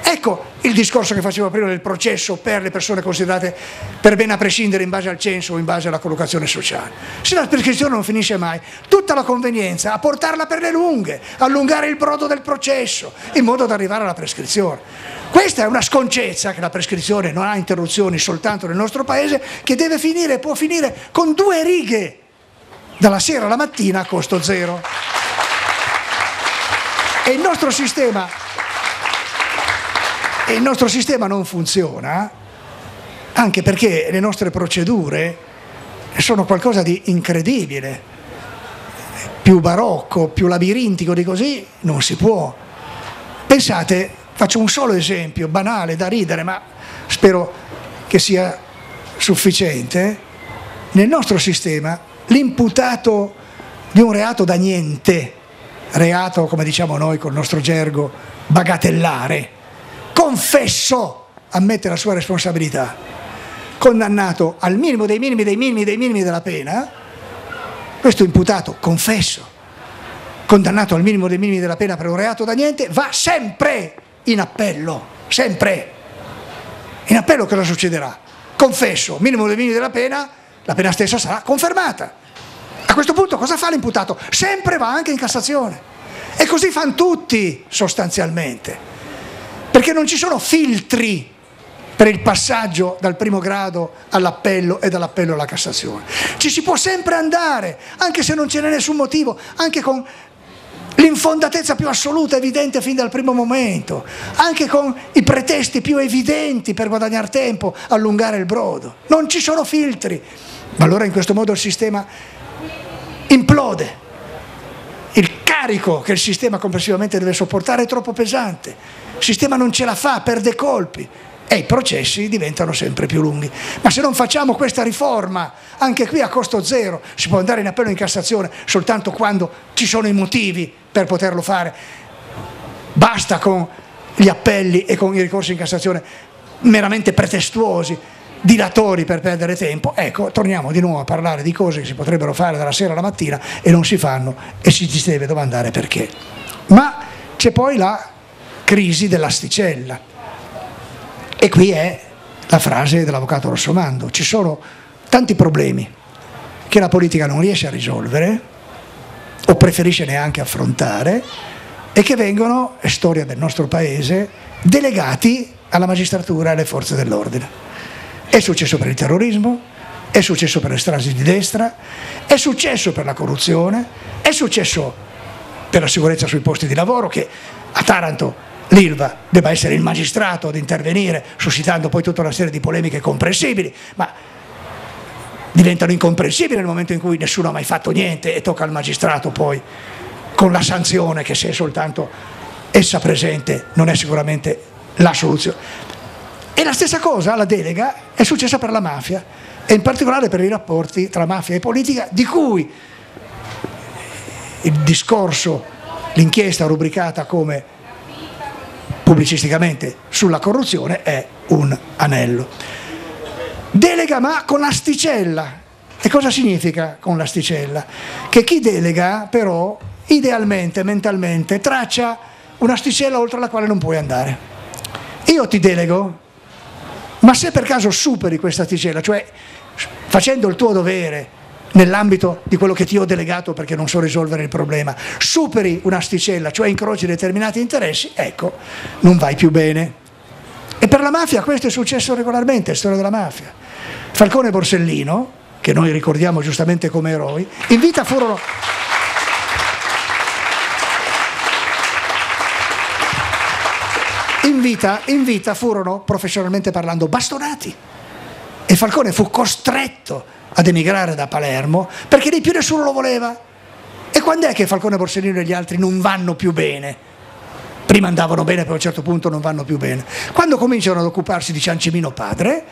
Ecco il discorso che facevo prima del processo per le persone considerate per bene a prescindere in base al censo o in base alla collocazione sociale. Se la prescrizione non finisce mai, tutta la convenienza a portarla per le lunghe, allungare il brodo del processo in modo da arrivare alla prescrizione. Questa è una sconcezza, che la prescrizione non ha interruzioni soltanto nel nostro paese, che deve finire, può finire con due righe dalla sera alla mattina a costo zero. E il nostro sistema non funziona, anche perché le nostre procedure sono qualcosa di incredibile, più barocco, più labirintico di così non si può. Pensate, faccio un solo esempio, banale, da ridere, ma spero che sia sufficiente. Nel nostro sistema l'imputato di un reato da niente, reato come diciamo noi col nostro gergo bagatellare, confesso, ammette la sua responsabilità, condannato al minimo dei minimi dei minimi dei minimi della pena, questo imputato confesso, condannato al minimo dei minimi della pena per un reato da niente, va sempre in appello, sempre. In appello cosa succederà? Confesso, minimo dei minimi della pena, la pena stessa sarà confermata. A questo punto cosa fa l'imputato? Sempre va anche in Cassazione. E così fanno tutti sostanzialmente, perché non ci sono filtri per il passaggio dal primo grado all'appello e dall'appello alla Cassazione. Ci si può sempre andare, anche se non ce n'è nessun motivo, anche con l'infondatezza più assoluta, evidente fin dal primo momento, anche con i pretesti più evidenti per guadagnare tempo, allungare il brodo. Non ci sono filtri. Ma allora in questo modo il sistema implode. Il carico che il sistema complessivamente deve sopportare è troppo pesante. Il sistema non ce la fa, perde colpi e i processi diventano sempre più lunghi. Ma se non facciamo questa riforma, anche qui a costo zero, si può andare in appello in Cassazione soltanto quando ci sono i motivi per poterlo fare. Basta con gli appelli e con i ricorsi in Cassazione meramente pretestuosi, dilatori per perdere tempo. Ecco, torniamo di nuovo a parlare di cose che si potrebbero fare dalla sera alla mattina e non si fanno, e ci si deve domandare perché. Ma c'è poi la crisi dell'asticella, e qui è la frase dell'avvocato Rossomando: ci sono tanti problemi che la politica non riesce a risolvere o preferisce neanche affrontare e che vengono, è storia del nostro paese, delegati alla magistratura e alle forze dell'ordine. È successo per il terrorismo, è successo per le stragi di destra, è successo per la corruzione, è successo per la sicurezza sui posti di lavoro, che a Taranto l'Ilva debba essere il magistrato ad intervenire, suscitando poi tutta una serie di polemiche comprensibili, ma diventano incomprensibili nel momento in cui nessuno ha mai fatto niente e tocca al magistrato poi con la sanzione che, se è soltanto essa presente, non è sicuramente la soluzione. E la stessa cosa, la delega, è successa per la mafia e in particolare per i rapporti tra mafia e politica, di cui il discorso, l'inchiesta rubricata come pubblicisticamente sulla corruzione, è un anello. Delega ma con l'asticella. E cosa significa con l'asticella? Che chi delega però idealmente, mentalmente, traccia un'asticella oltre la quale non puoi andare. Io ti delego, ma se per caso superi questa asticella, cioè facendo il tuo dovere nell'ambito di quello che ti ho delegato perché non so risolvere il problema, superi un'asticella, cioè incroci determinati interessi, ecco, non vai più bene. E per la mafia questo è successo regolarmente, è storia della mafia. Falcone e Borsellino, che noi ricordiamo giustamente come eroi, in vita furono... In vita furono, professionalmente parlando, bastonati, e Falcone fu costretto ad emigrare da Palermo perché lì più nessuno lo voleva. E quando è che Falcone, Borsellino e gli altri non vanno più bene? Prima andavano bene, poi a un certo punto non vanno più bene. Quando cominciano ad occuparsi di Ciancimino padre,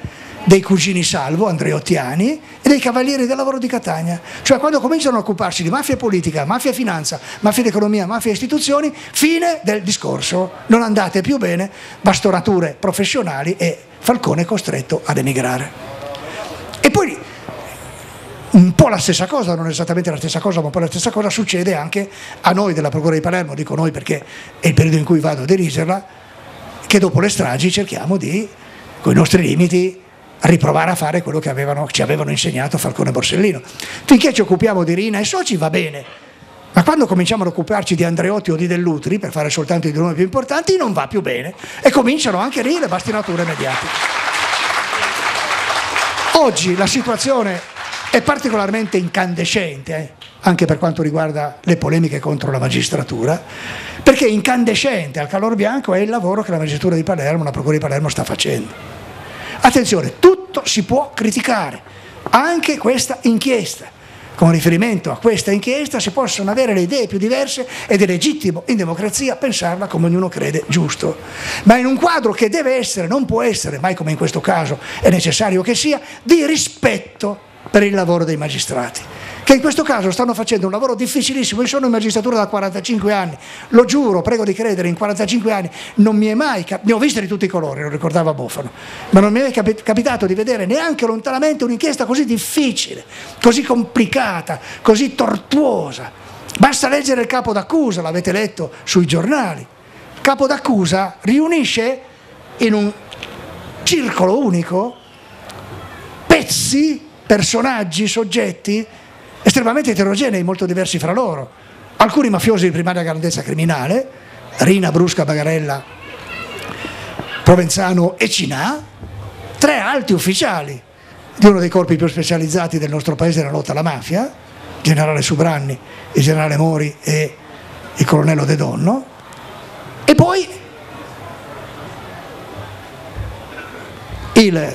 dei cugini Salvo, andreottiani, e dei cavalieri del lavoro di Catania. Cioè quando cominciano ad occuparsi di mafia politica, mafia finanza, mafia economia, mafia istituzioni, fine del discorso, non andate più bene, bastonature professionali e Falcone costretto ad emigrare. E poi un po' la stessa cosa, non esattamente la stessa cosa, ma un po' la stessa cosa succede anche a noi della Procura di Palermo, dico noi perché è il periodo in cui vado a dirigerla, che dopo le stragi cerchiamo di, con i nostri limiti, riprovare a fare quello che ci avevano insegnato Falcone e Borsellino. Finché ci occupiamo di Rina e soci va bene, ma quando cominciamo ad occuparci di Andreotti o di Dell'Utri, per fare soltanto i due nomi più importanti, non va più bene e cominciano anche lì le bastinature mediatiche. Oggi la situazione è particolarmente incandescente, anche per quanto riguarda le polemiche contro la magistratura, perché incandescente al calor bianco è il lavoro che la magistratura di Palermo, la Procura di Palermo sta facendo. Attenzione, tutto si può criticare, anche questa inchiesta. Con riferimento a questa inchiesta si possono avere le idee più diverse ed è legittimo in democrazia pensarla come ognuno crede giusto. Ma in un quadro che deve essere, non può essere, mai come in questo caso è necessario che sia, di rispetto per il lavoro dei magistrati, che in questo caso stanno facendo un lavoro difficilissimo. Io sono in magistratura da 45 anni, lo giuro, prego di credere, in 45 anni non mi è mai capitato, ne ho viste di tutti i colori, lo ricordava Boffano, ma non mi è mai capitato di vedere neanche lontanamente un'inchiesta così difficile, così complicata, così tortuosa. Basta leggere il capo d'accusa, l'avete letto sui giornali. Il capo d'accusa riunisce in un circolo unico pezzi, personaggi, soggetti estremamente eterogenei, molto diversi fra loro, alcuni mafiosi di primaria grandezza criminale, Rina, Brusca, Bagarella, Provenzano e Cinà, 3 alti ufficiali di uno dei corpi più specializzati del nostro paese nella lotta alla mafia, il generale Subranni, il generale Mori e il colonnello De Donno, e poi il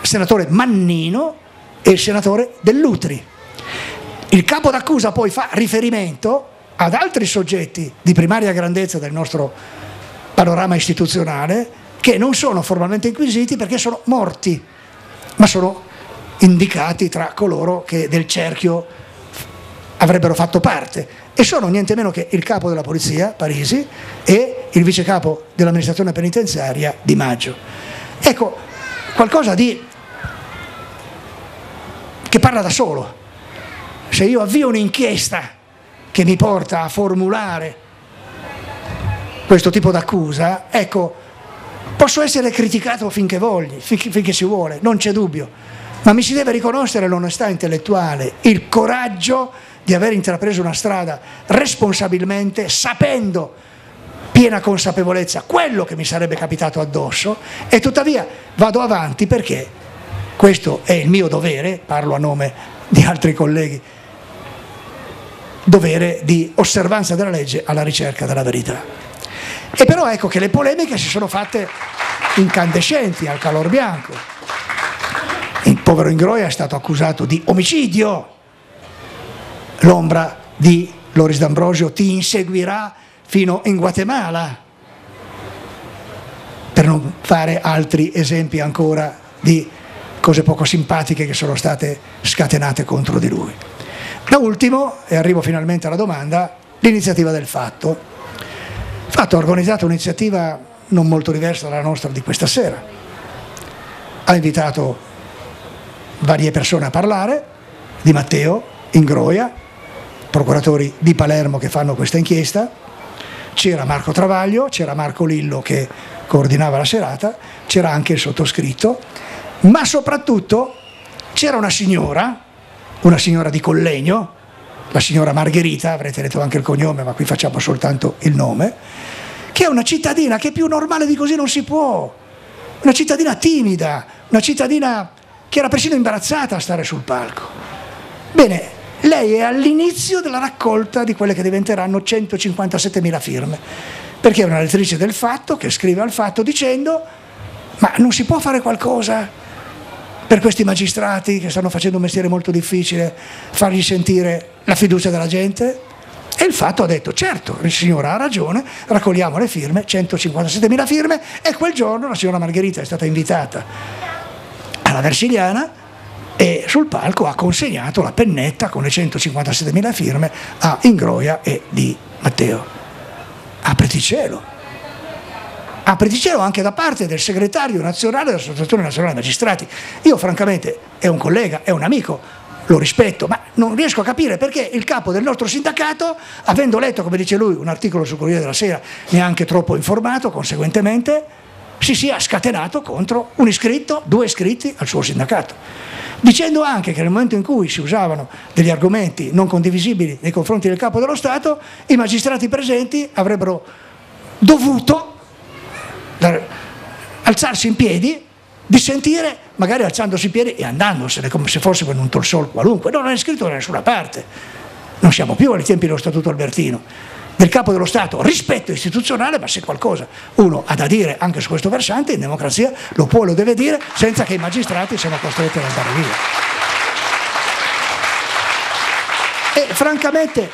senatore Mannino e il senatore Dell'Utri. Il capo d'accusa poi fa riferimento ad altri soggetti di primaria grandezza del nostro panorama istituzionale che non sono formalmente inquisiti perché sono morti, ma sono indicati tra coloro che del cerchio avrebbero fatto parte, e sono niente meno che il capo della polizia Parisi e il vice capo dell'amministrazione penitenziaria Di Maggio. Ecco, qualcosa di che parla da solo. Se io avvio un'inchiesta che mi porta a formulare questo tipo d'accusa, ecco, posso essere criticato finché si vuole, non c'è dubbio, ma mi si deve riconoscere l'onestà intellettuale, il coraggio di aver intrapreso una strada responsabilmente, sapendo piena consapevolezza quello che mi sarebbe capitato addosso, e tuttavia vado avanti perché questo è il mio dovere, parlo a nome di altri colleghi, dovere di osservanza della legge alla ricerca della verità. E però ecco che le polemiche si sono fatte incandescenti al calor bianco. Il povero Ingroia è stato accusato di omicidio, l'ombra di Loris D'Ambrosio ti inseguirà fino in Guatemala, per non fare altri esempi ancora di cose poco simpatiche che sono state scatenate contro di lui. Da ultimo, e arrivo finalmente alla domanda, l'iniziativa del Fatto. Fatto ha organizzato un'iniziativa non molto diversa dalla nostra di questa sera. Ha invitato varie persone a parlare, Di Matteo, Ingroia, procuratori di Palermo che fanno questa inchiesta, c'era Marco Travaglio, c'era Marco Lillo che coordinava la serata, c'era anche il sottoscritto, ma soprattutto c'era una signora di Collegno, la signora Margherita, avrete letto anche il cognome ma qui facciamo soltanto il nome, che è una cittadina che più normale di così non si può, una cittadina timida, una cittadina che era persino imbarazzata a stare sul palco. Bene, lei è all'inizio della raccolta di quelle che diventeranno 157.000 firme, perché è una lettrice del Fatto che scrive al Fatto dicendo: ma non si può fare qualcosa per questi magistrati che stanno facendo un mestiere molto difficile, fargli sentire la fiducia della gente? E il Fatto ha detto: certo, il signore ha ragione, raccogliamo le firme, 157.000 firme, e quel giorno la signora Margherita è stata invitata alla Versiliana e sul palco ha consegnato la pennetta con le 157.000 firme a Ingroia e Di Matteo. Apriti cielo! Apriti cielo anche da parte del segretario nazionale dell'Associazione Nazionale Magistrati. Io francamente, è un collega, è un amico, lo rispetto, ma non riesco a capire perché il capo del nostro sindacato, avendo letto, come dice lui, un articolo sul Corriere della Sera, neanche troppo informato, conseguentemente si sia scatenato contro un iscritto, 2 iscritti al suo sindacato, dicendo anche che nel momento in cui si usavano degli argomenti non condivisibili nei confronti del capo dello Stato, i magistrati presenti avrebbero dovuto alzarsi in piedi, dissentire, magari alzandosi in piedi e andandosene come se fossimo in un tolsol qualunque. No, non è scritto da nessuna parte, non siamo più ai tempi dello Statuto Albertino, del Capo dello Stato, rispetto istituzionale, ma se qualcosa uno ha da dire anche su questo versante in democrazia lo può e lo deve dire senza che i magistrati siano costretti ad andare via. E francamente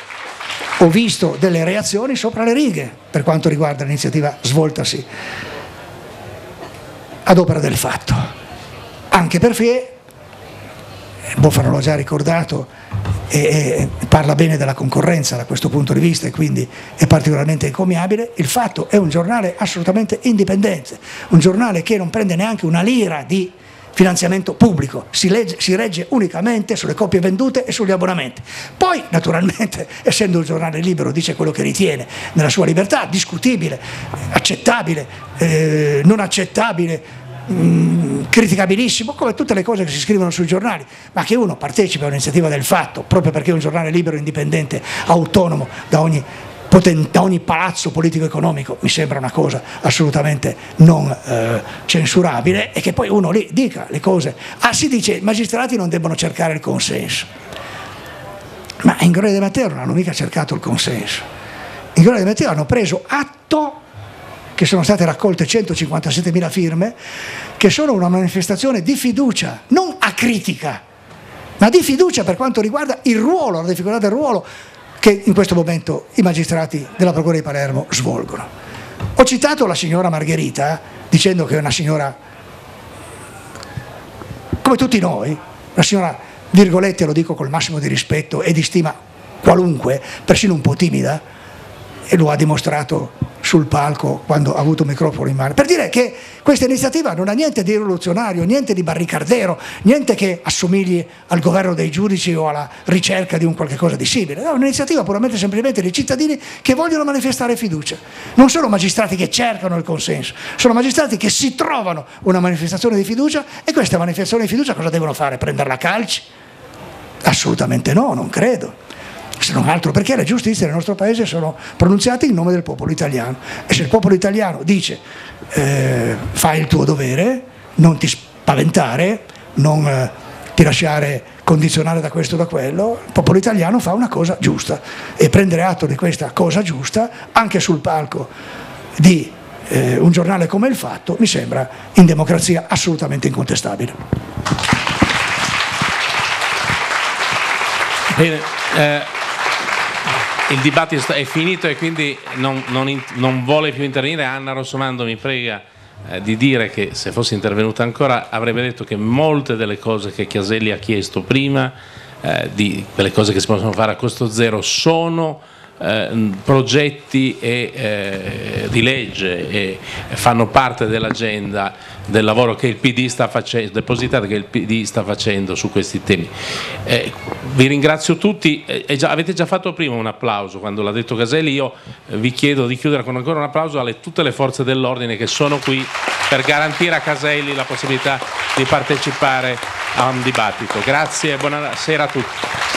ho visto delle reazioni sopra le righe per quanto riguarda l'iniziativa svoltasi ad opera del Fatto, anche perché Boffano l'ha già ricordato, e parla bene della concorrenza da questo punto di vista e quindi è particolarmente encomiabile. Il Fatto è un giornale assolutamente indipendente, un giornale che non prende neanche una lira di finanziamento pubblico, si regge unicamente sulle copie vendute e sugli abbonamenti. Poi naturalmente, essendo un giornale libero, dice quello che ritiene nella sua libertà, discutibile, accettabile, non accettabile, criticabilissimo, come tutte le cose che si scrivono sui giornali, ma che uno partecipa a un'iniziativa del Fatto, proprio perché è un giornale libero, indipendente, autonomo da ogni palazzo politico-economico, mi sembra una cosa assolutamente non censurabile, e che poi uno lì dica le cose. Ah, si dice i magistrati non debbono cercare il consenso, ma Ingroia e Matteo non hanno mica cercato il consenso. Ingroia e Matteo hanno preso atto che sono state raccolte 157.000 firme, che sono una manifestazione di fiducia, non acritica, ma di fiducia per quanto riguarda il ruolo, la difficoltà del ruolo che in questo momento i magistrati della Procura di Palermo svolgono. Ho citato la signora Margherita dicendo che è una signora come tutti noi, una signora, virgolette, lo dico col massimo di rispetto e di stima qualunque, persino un po' timida, e lo ha dimostrato sul palco quando ha avuto un microfono in mano, per dire che questa iniziativa non ha niente di rivoluzionario, niente di barricardero, niente che assomigli al governo dei giudici o alla ricerca di un qualche cosa di simile. È un'iniziativa puramente e semplicemente dei cittadini che vogliono manifestare fiducia. Non sono magistrati che cercano il consenso, sono magistrati che si trovano una manifestazione di fiducia, e questa manifestazione di fiducia cosa devono fare? Prenderla a calci? Assolutamente no, non credo. Se non altro perché le giustizie nel nostro paese sono pronunziate in nome del popolo italiano, e se il popolo italiano dice fai il tuo dovere, non ti spaventare, non ti lasciare condizionare da questo o da quello, il popolo italiano fa una cosa giusta, e prendere atto di questa cosa giusta anche sul palco di un giornale come il Fatto mi sembra in democrazia assolutamente incontestabile. Bene, il dibattito è finito e quindi non vuole più intervenire. Anna Rossomando mi prega di dire che se fosse intervenuta ancora avrebbe detto che molte delle cose che Caselli ha chiesto prima, delle cose che si possono fare a costo zero, sono progetti di legge e fanno parte dell'agenda del lavoro che il PD sta facendo, depositato che il PD sta facendo su questi temi. Vi ringrazio tutti, avete già fatto prima un applauso quando l'ha detto Caselli, io vi chiedo di chiudere con ancora un applauso alle tutte le forze dell'ordine che sono qui per garantire a Caselli la possibilità di partecipare a un dibattito. Grazie e buonasera a tutti.